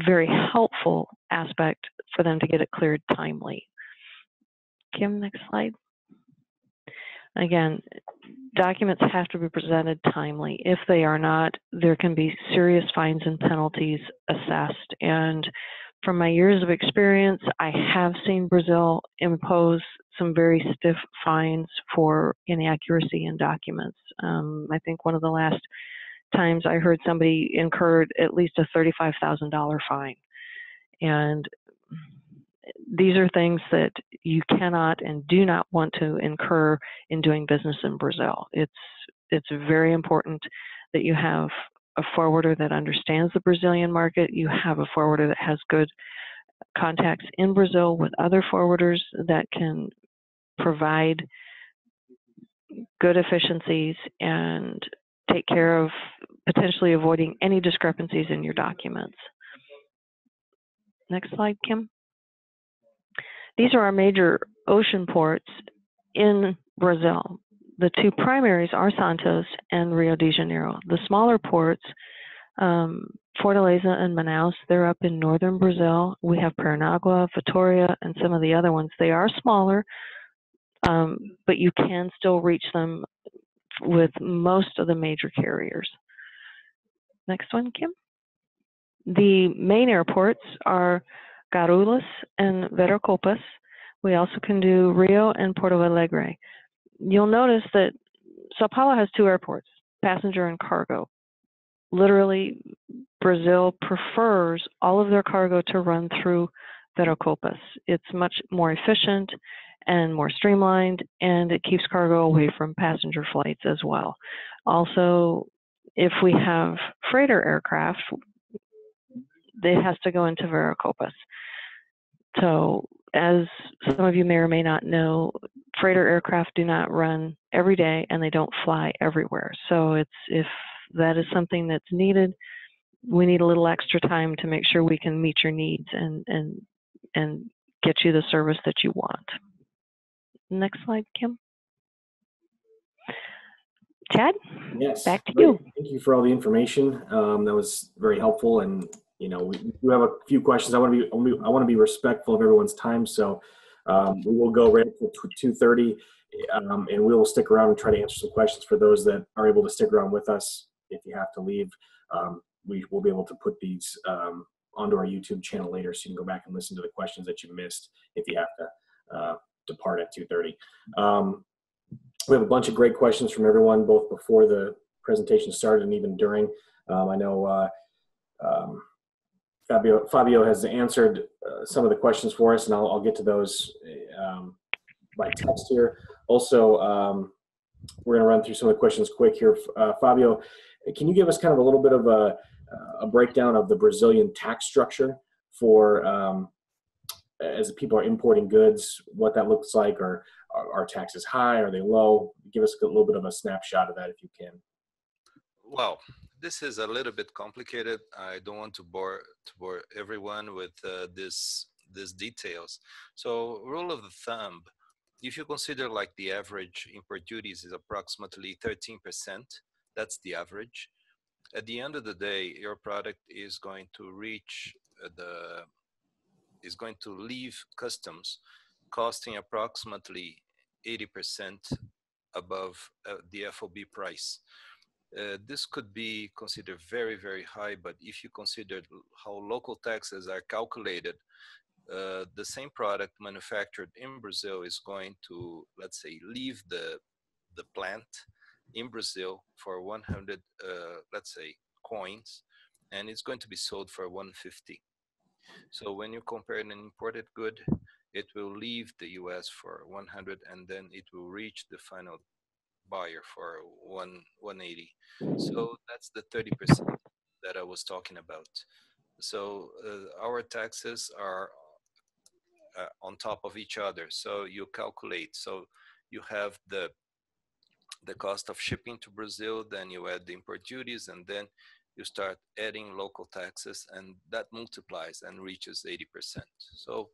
very helpful aspect for them to get it cleared timely. Kim, next slide. Again, documents have to be presented timely. If they are not, there can be serious fines and penalties assessed. And from my years of experience, I have seen Brazil impose some very stiff fines for inaccuracy in documents. Um, I think one of the last times I heard somebody incurred at least a thirty-five thousand dollar fine. And these are things that you cannot and do not want to incur in doing business in Brazil. It's, it's very important that you have a forwarder that understands the Brazilian market. You have a forwarder that has good contacts in Brazil with other forwarders that can provide good efficiencies and take care of potentially avoiding any discrepancies in your documents. Next slide, Kim. These are our major ocean ports in Brazil. The two primaries are Santos and Rio de Janeiro. The smaller ports, um, Fortaleza and Manaus, they're up in northern Brazil. We have Paranagua, Vitória, and some of the other ones. They are smaller, um, but you can still reach them with most of the major carriers. Next one, Kim. The main airports are Guarulhos and Viracopos. We also can do Rio and Porto Alegre. You'll notice that Sao Paulo has two airports, passenger and cargo. Literally, Brazil prefers all of their cargo to run through Viracopos. It's much more efficient and more streamlined, and it keeps cargo away from passenger flights as well. Also, if we have freighter aircraft, it has to go into Viracopos. So, as some of you may or may not know, freighter aircraft do not run every day and they don't fly everywhere. So it's, if that is something that's needed, we need a little extra time to make sure we can meet your needs and, and, and get you the service that you want. Next slide, Kim. Chad, yes, back to you. Thank you for all the information. Um, that was very helpful, and you know, we do have a few questions. I want to be, I want to be respectful of everyone's time, so um, we will go right until two thirty, um, and we will stick around and try to answer some questions for those that are able to stick around with us. If you have to leave, um, we will be able to put these um, onto our YouTube channel later, so you can go back and listen to the questions that you missed if you have to uh, depart at two thirty. Um, we have a bunch of great questions from everyone, both before the presentation started and even during. Um, I know. Uh, um, Fabio, Fabio has answered uh, some of the questions for us, and I'll, I'll get to those um, by text here. Also, um, we're going to run through some of the questions quick here. Uh, Fabio, can you give us kind of a little bit of a, a breakdown of the Brazilian tax structure for um, as people are importing goods, what that looks like, or are, are taxes high, are they low? Give us a little bit of a snapshot of that if you can. Well, this is a little bit complicated. I don't want to bore to bore everyone with uh, this these details. So, rule of the thumb, if you consider like the average import duties is approximately thirteen percent, that's the average. At the end of the day, your product is going to reach the is going to leave customs, costing approximately eighty percent above uh, the F O B price. Uh, this could be considered very, very high, but if you consider how local taxes are calculated, uh, the same product manufactured in Brazil is going to, let's say, leave the the plant in Brazil for one hundred, uh, let's say, coins, and it's going to be sold for one fifty. So when you compare an imported good, it will leave the U S for one hundred, and then it will reach the final buyer for one eighty. So that's the thirty percent that I was talking about. So uh, our taxes are uh, on top of each other. So you calculate, so you have the the cost of shipping to Brazil, then you add the import duties, and then you start adding local taxes, and that multiplies and reaches eighty percent. So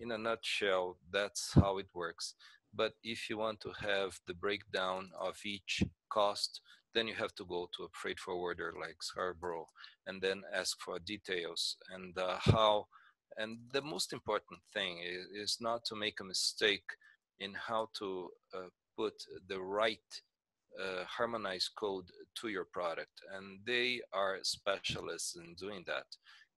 in a nutshell, that's how it works. But if you want to have the breakdown of each cost, then you have to go to a freight forwarder like Scarbrough and then ask for details and uh, how. And the most important thing is, is not to make a mistake in how to uh, put the right uh, harmonized code to your product. And they are specialists in doing that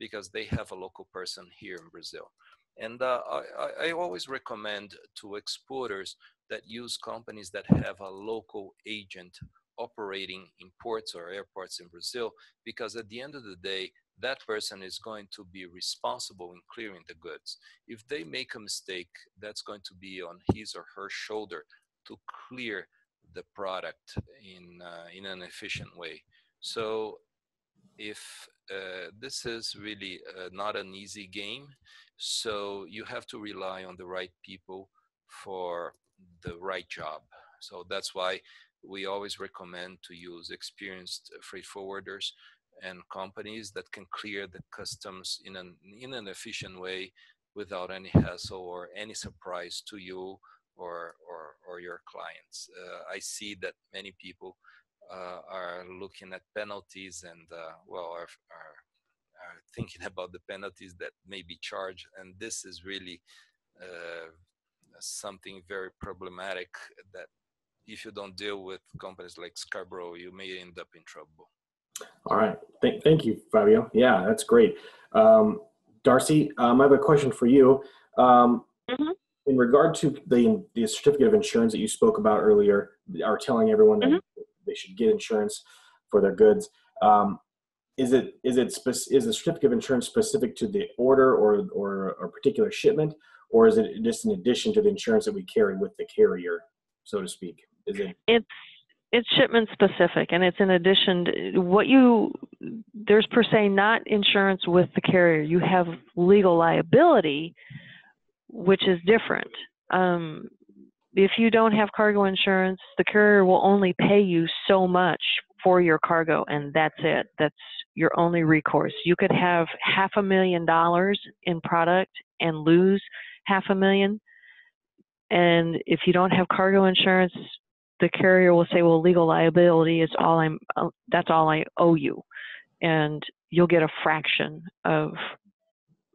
because they have a local person here in Brazil. And uh, I, I always recommend to exporters that use companies that have a local agent operating in ports or airports in Brazil, because at the end of the day, that person is going to be responsible in clearing the goods. If they make a mistake, that's going to be on his or her shoulder to clear the product in, uh, in an efficient way. So if uh, this is really uh, not an easy game, so you have to rely on the right people for the right job. So that's why we always recommend to use experienced freight forwarders and companies that can clear the customs in an, in an efficient way without any hassle or any surprise to you or, or, or your clients. Uh, I see that many people uh, are looking at penalties and, uh, well, are, are, are thinking about the penalties that may be charged. And this is really uh, something very problematic that if you don't deal with companies like Scarbrough, you may end up in trouble. All right. Thank, thank you, Fabio. Yeah, that's great. Um, Darcy, um, I have a question for you. Um, mm-hmm. In regard to the, the certificate of insurance that you spoke about earlier, are telling everyone mm-hmm. that they should get insurance for their goods. Um, is it is it is the certificate of insurance specific to the order or or a particular shipment, or is it just in addition to the insurance that we carry with the carrier, so to speak? Is it? It's It's shipment specific, and it's in addition to what you, there's per se not insurance with the carrier. You have legal liability, which is different. Um, if you don't have cargo insurance, the carrier will only pay you so much for your cargo, and that's it. That's your only recourse. You could have half a million dollars in product and lose half a million. And if you don't have cargo insurance, the carrier will say, well, legal liability is all I'm, uh, that's all I owe you. And you'll get a fraction of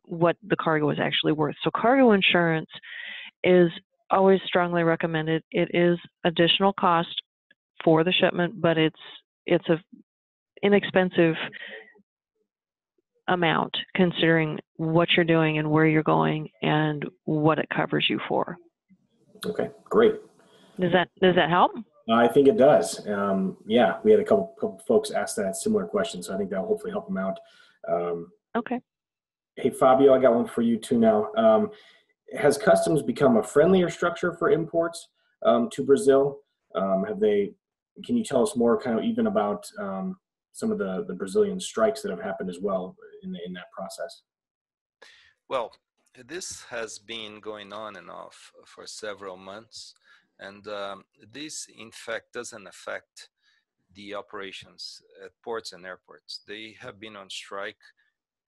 what the cargo is actually worth. So cargo insurance is always strongly recommended. It is additional cost for the shipment, but it's, it's a inexpensive amount considering what you're doing and where you're going and what it covers you for. Okay, great. Does that, does that help? I think it does. Um, yeah, we had a couple, couple folks ask that similar question, so I think that'll hopefully help them out. Um, okay. Hey, Fabio, I got one for you too now. Um, has customs become a friendlier structure for imports um, to Brazil? Um, have they, can you tell us more kind of even about um, some of the, the Brazilian strikes that have happened as well in, the, in that process? Well, this has been going on and off for several months. And um, this, in fact, doesn't affect the operations at ports and airports. They have been on strike.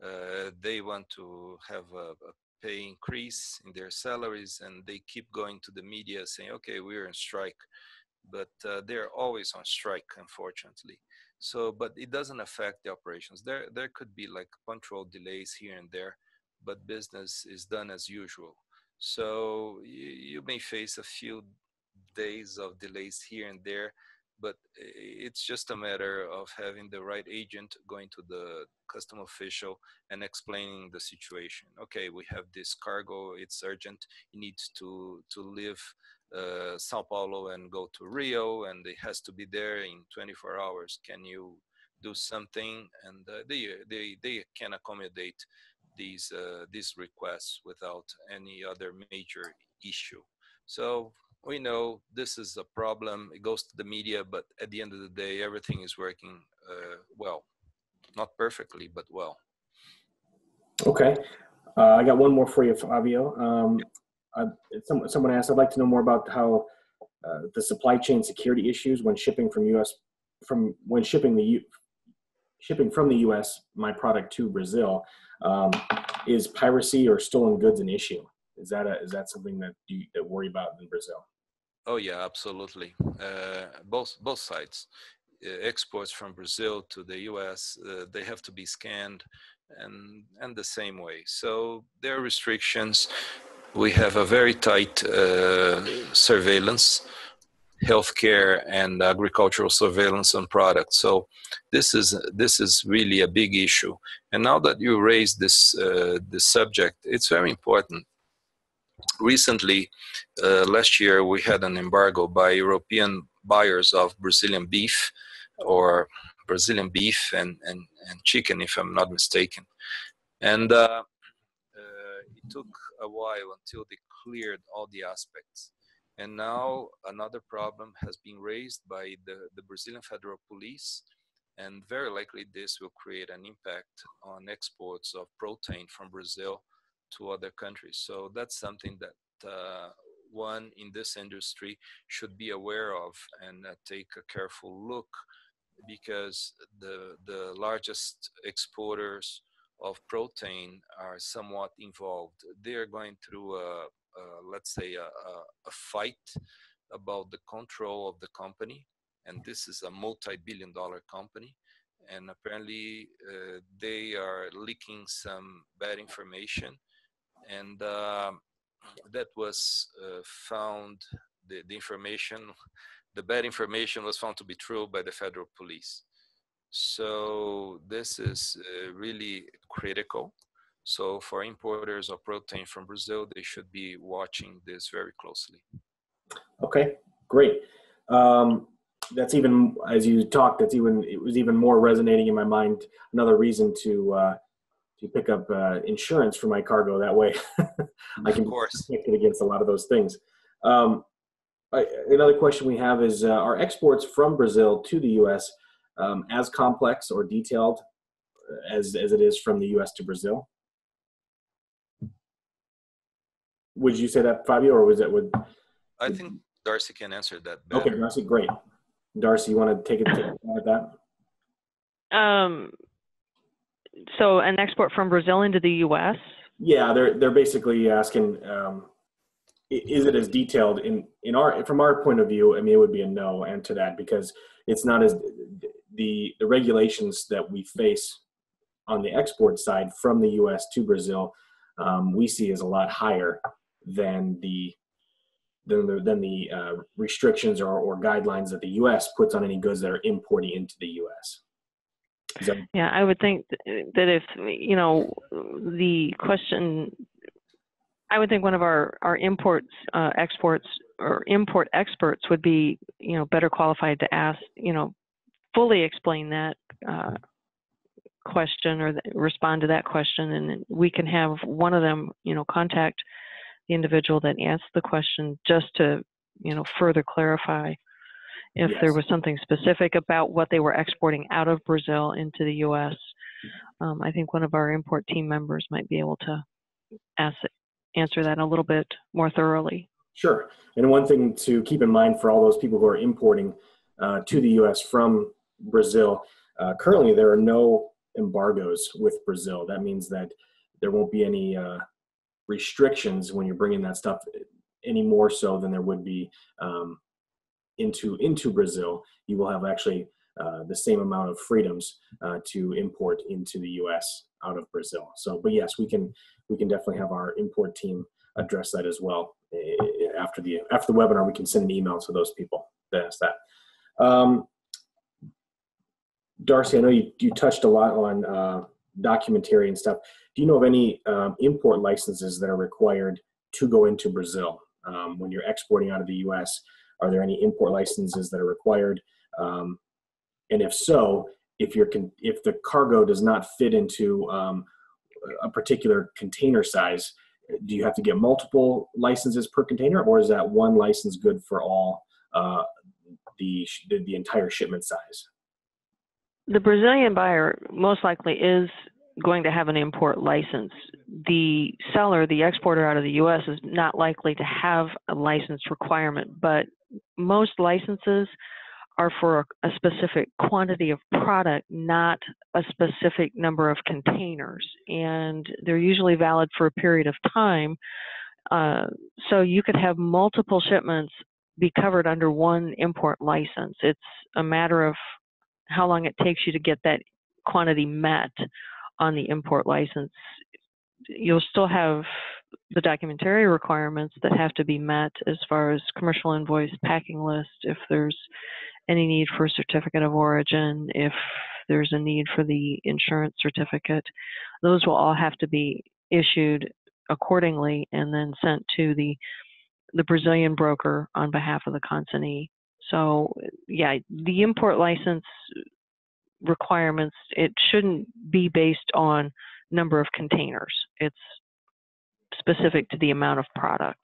Uh, they want to have a, a pay increase in their salaries, and they keep going to the media saying, okay, we're on strike. But uh, they're always on strike, unfortunately. So, but it doesn't affect the operations. There, there could be like punctual delays here and there, but business is done as usual. So you, you may face a few days of delays here and there, but it's just a matter of having the right agent going to the custom official and explaining the situation. Okay, we have this cargo, it's urgent, it needs to, to leave uh, Sao Paulo and go to Rio, and it has to be there in twenty-four hours. Can you do something? And uh, they, they, they can accommodate these, uh, these requests without any other major issue. So we know this is a problem. It goes to the media, but at the end of the day, everything is working uh, well. Not perfectly, but well. Okay. Uh, I got one more for you, Fabio. Um, I, some, someone asked, I'd like to know more about how uh, the supply chain security issues when shipping from U S from when shipping the U, shipping from the U S my product to Brazil. Um, is piracy or stolen goods an issue? Is that a, is that something that you that worry about in Brazil? Oh yeah, absolutely. Uh, both both sides, uh, exports from Brazil to the U S, uh, they have to be scanned, and and the same way. So there are restrictions. We have a very tight uh, surveillance, healthcare and agricultural surveillance on products. So this is this is really a big issue. And now that you raise this uh, this subject, it's very important. Recently, uh, last year, we had an embargo by European buyers of Brazilian beef, or Brazilian beef and, and, and chicken, if I'm not mistaken. And uh, uh, it took a while until they cleared all the aspects. And now another problem has been raised by the, the Brazilian Federal Police And very likely this will create an impact on exports of protein from Brazil to other countries. So that's something that uh, one in this industry should be aware of and uh, take a careful look, because the, the largest exporters of protein are somewhat involved. They're going through, a, a, let's say, a, a fight about the control of the company. And this is a multi-billion dollar company. And apparently uh, they are leaking some bad information. And uh, that was uh, found, the, the information, the bad information was found to be true by the federal police. So this is uh, really critical. So for importers of protein from Brazil, they should be watching this very closely. Okay, great. Um, that's even, as you talked, that's even, it was even more resonating in my mind. Another reason to, uh, to pick up uh, insurance for my cargo. That way I can protect it against a lot of those things. Um, I, another question we have is, uh, are exports from Brazil to the U S um, as complex or detailed as, as it is from the U S to Brazil? Would you say that, Fabio, or was that would? I think Darcy can answer that better. Okay, Darcy, great. Darcy, you want to take it to that? Um, so an export from Brazil into the U S? Yeah, they're, they're basically asking, um, is it as detailed in, in our, from our point of view? I mean, it would be a no answer to that, because it's not as the, the regulations that we face on the export side from the U S to Brazil, um, we see as a lot higher than the, than the, than the uh, restrictions or, or guidelines that the U S puts on any goods that are importing into the U S. So, yeah, I would think that if, you know, the question, I would think one of our, our imports, uh, exports, or import experts would be, you know, better qualified to ask, you know, fully explain that uh, question or respond to that question. And we can have one of them, you know, contact the individual that asked the question just to, you know, further clarify if yes. there was something specific about what they were exporting out of Brazil into the U S. Um, I think one of our import team members might be able to ask it. Answer that a little bit more thoroughly. Sure. And one thing to keep in mind for all those people who are importing uh, to the U S from Brazil, uh, currently there are no embargoes with Brazil. That means that there won't be any uh, restrictions when you're bringing that stuff, any more so than there would be um, into, into Brazil. You will have actually uh, the same amount of freedoms uh, to import into the U S out of Brazil. So, but yes, we can we can definitely have our import team address that as well. After the after the webinar, we can send an email to those people that ask that. Um, Darcy, I know you, you touched a lot on uh, documentary and stuff. Do you know of any um, import licenses that are required to go into Brazil? Um, when you're exporting out of the U S, are there any import licenses that are required? Um, and if so, if you're con if the cargo does not fit into um, a particular container size, do you have to get multiple licenses per container, or is that one license good for all uh, the, sh the entire shipment size? The Brazilian buyer most likely is going to have an import license. The seller, the exporter out of the U S, is not likely to have a license requirement, but most licenses are for a specific quantity of product, not a specific number of containers. And they're usually valid for a period of time. Uh, so you could have multiple shipments be covered under one import license. It's a matter of how long it takes you to get that quantity met on the import license. You'll still have the documentary requirements that have to be met as far as commercial invoice, packing list, if there's any need for a certificate of origin, if there's a need for the insurance certificate. Those will all have to be issued accordingly and then sent to the, the Brazilian broker on behalf of the consignee. So yeah, the import license requirements, it shouldn't be based on number of containers. It's specific to the amount of product.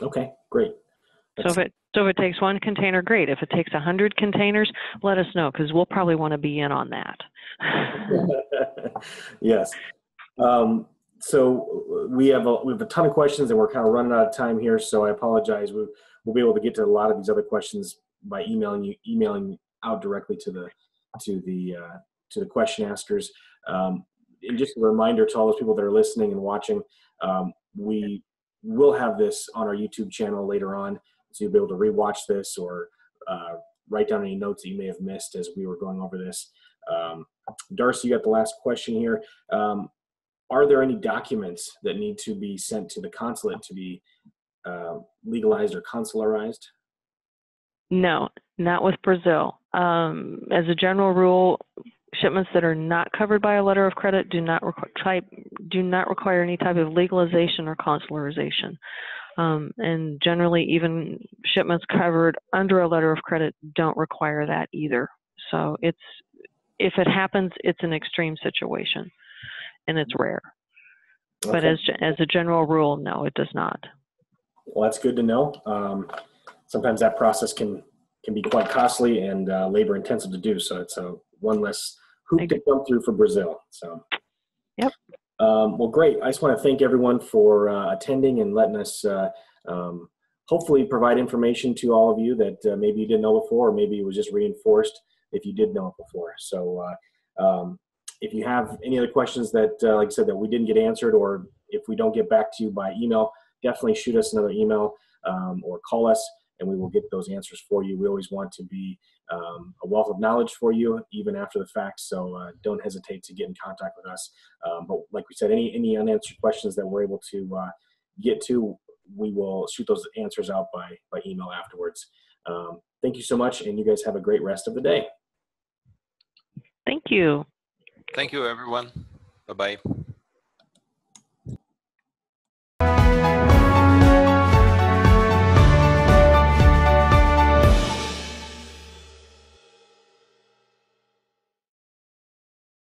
Okay, great. That's so if it So if it takes one container, great. If it takes one hundred containers, let us know, because we'll probably want to be in on that. Yes. Um, so we have, a, we have a ton of questions, and we're kind of running out of time here, so I apologize. We, we'll be able to get to a lot of these other questions by emailing you, emailing out directly to the, to the, uh, to the question askers. Um, and just a reminder to all those people that are listening and watching, um, we will have this on our YouTube channel later on, so you'll be able to rewatch this or uh, write down any notes that you may have missed as we were going over this. Um, Darcy, you got the last question here. Um, are there any documents that need to be sent to the consulate to be uh, legalized or consularized? No, not with Brazil. Um, as a general rule, shipments that are not covered by a letter of credit do not, type, do not require any type of legalization or consularization. Um, and generally, even shipments covered under a letter of credit don't require that either. So it's, if it happens, it's an extreme situation, and it's rare. Okay. But as, as a general rule, no, it does not. Well, that's good to know. Um, sometimes that process can, can be quite costly and uh, labor intensive to do. So it's a one less hoop to jump through for Brazil. So. Yep. Um, well, great. I just want to thank everyone for uh, attending and letting us uh, um, hopefully provide information to all of you that uh, maybe you didn't know before, or maybe it was just reinforced if you did know it before. So uh, um, if you have any other questions that, uh, like I said, that we didn't get answered, or if we don't get back to you by email, definitely shoot us another email um, or call us, and we will get those answers for you. We always want to be um, a wealth of knowledge for you, even after the fact, so uh, don't hesitate to get in contact with us. Um, but like we said, any, any unanswered questions that we're able to uh, get to, we will shoot those answers out by, by email afterwards. Um, thank you so much, and you guys have a great rest of the day. Thank you. Thank you, everyone. Bye-bye.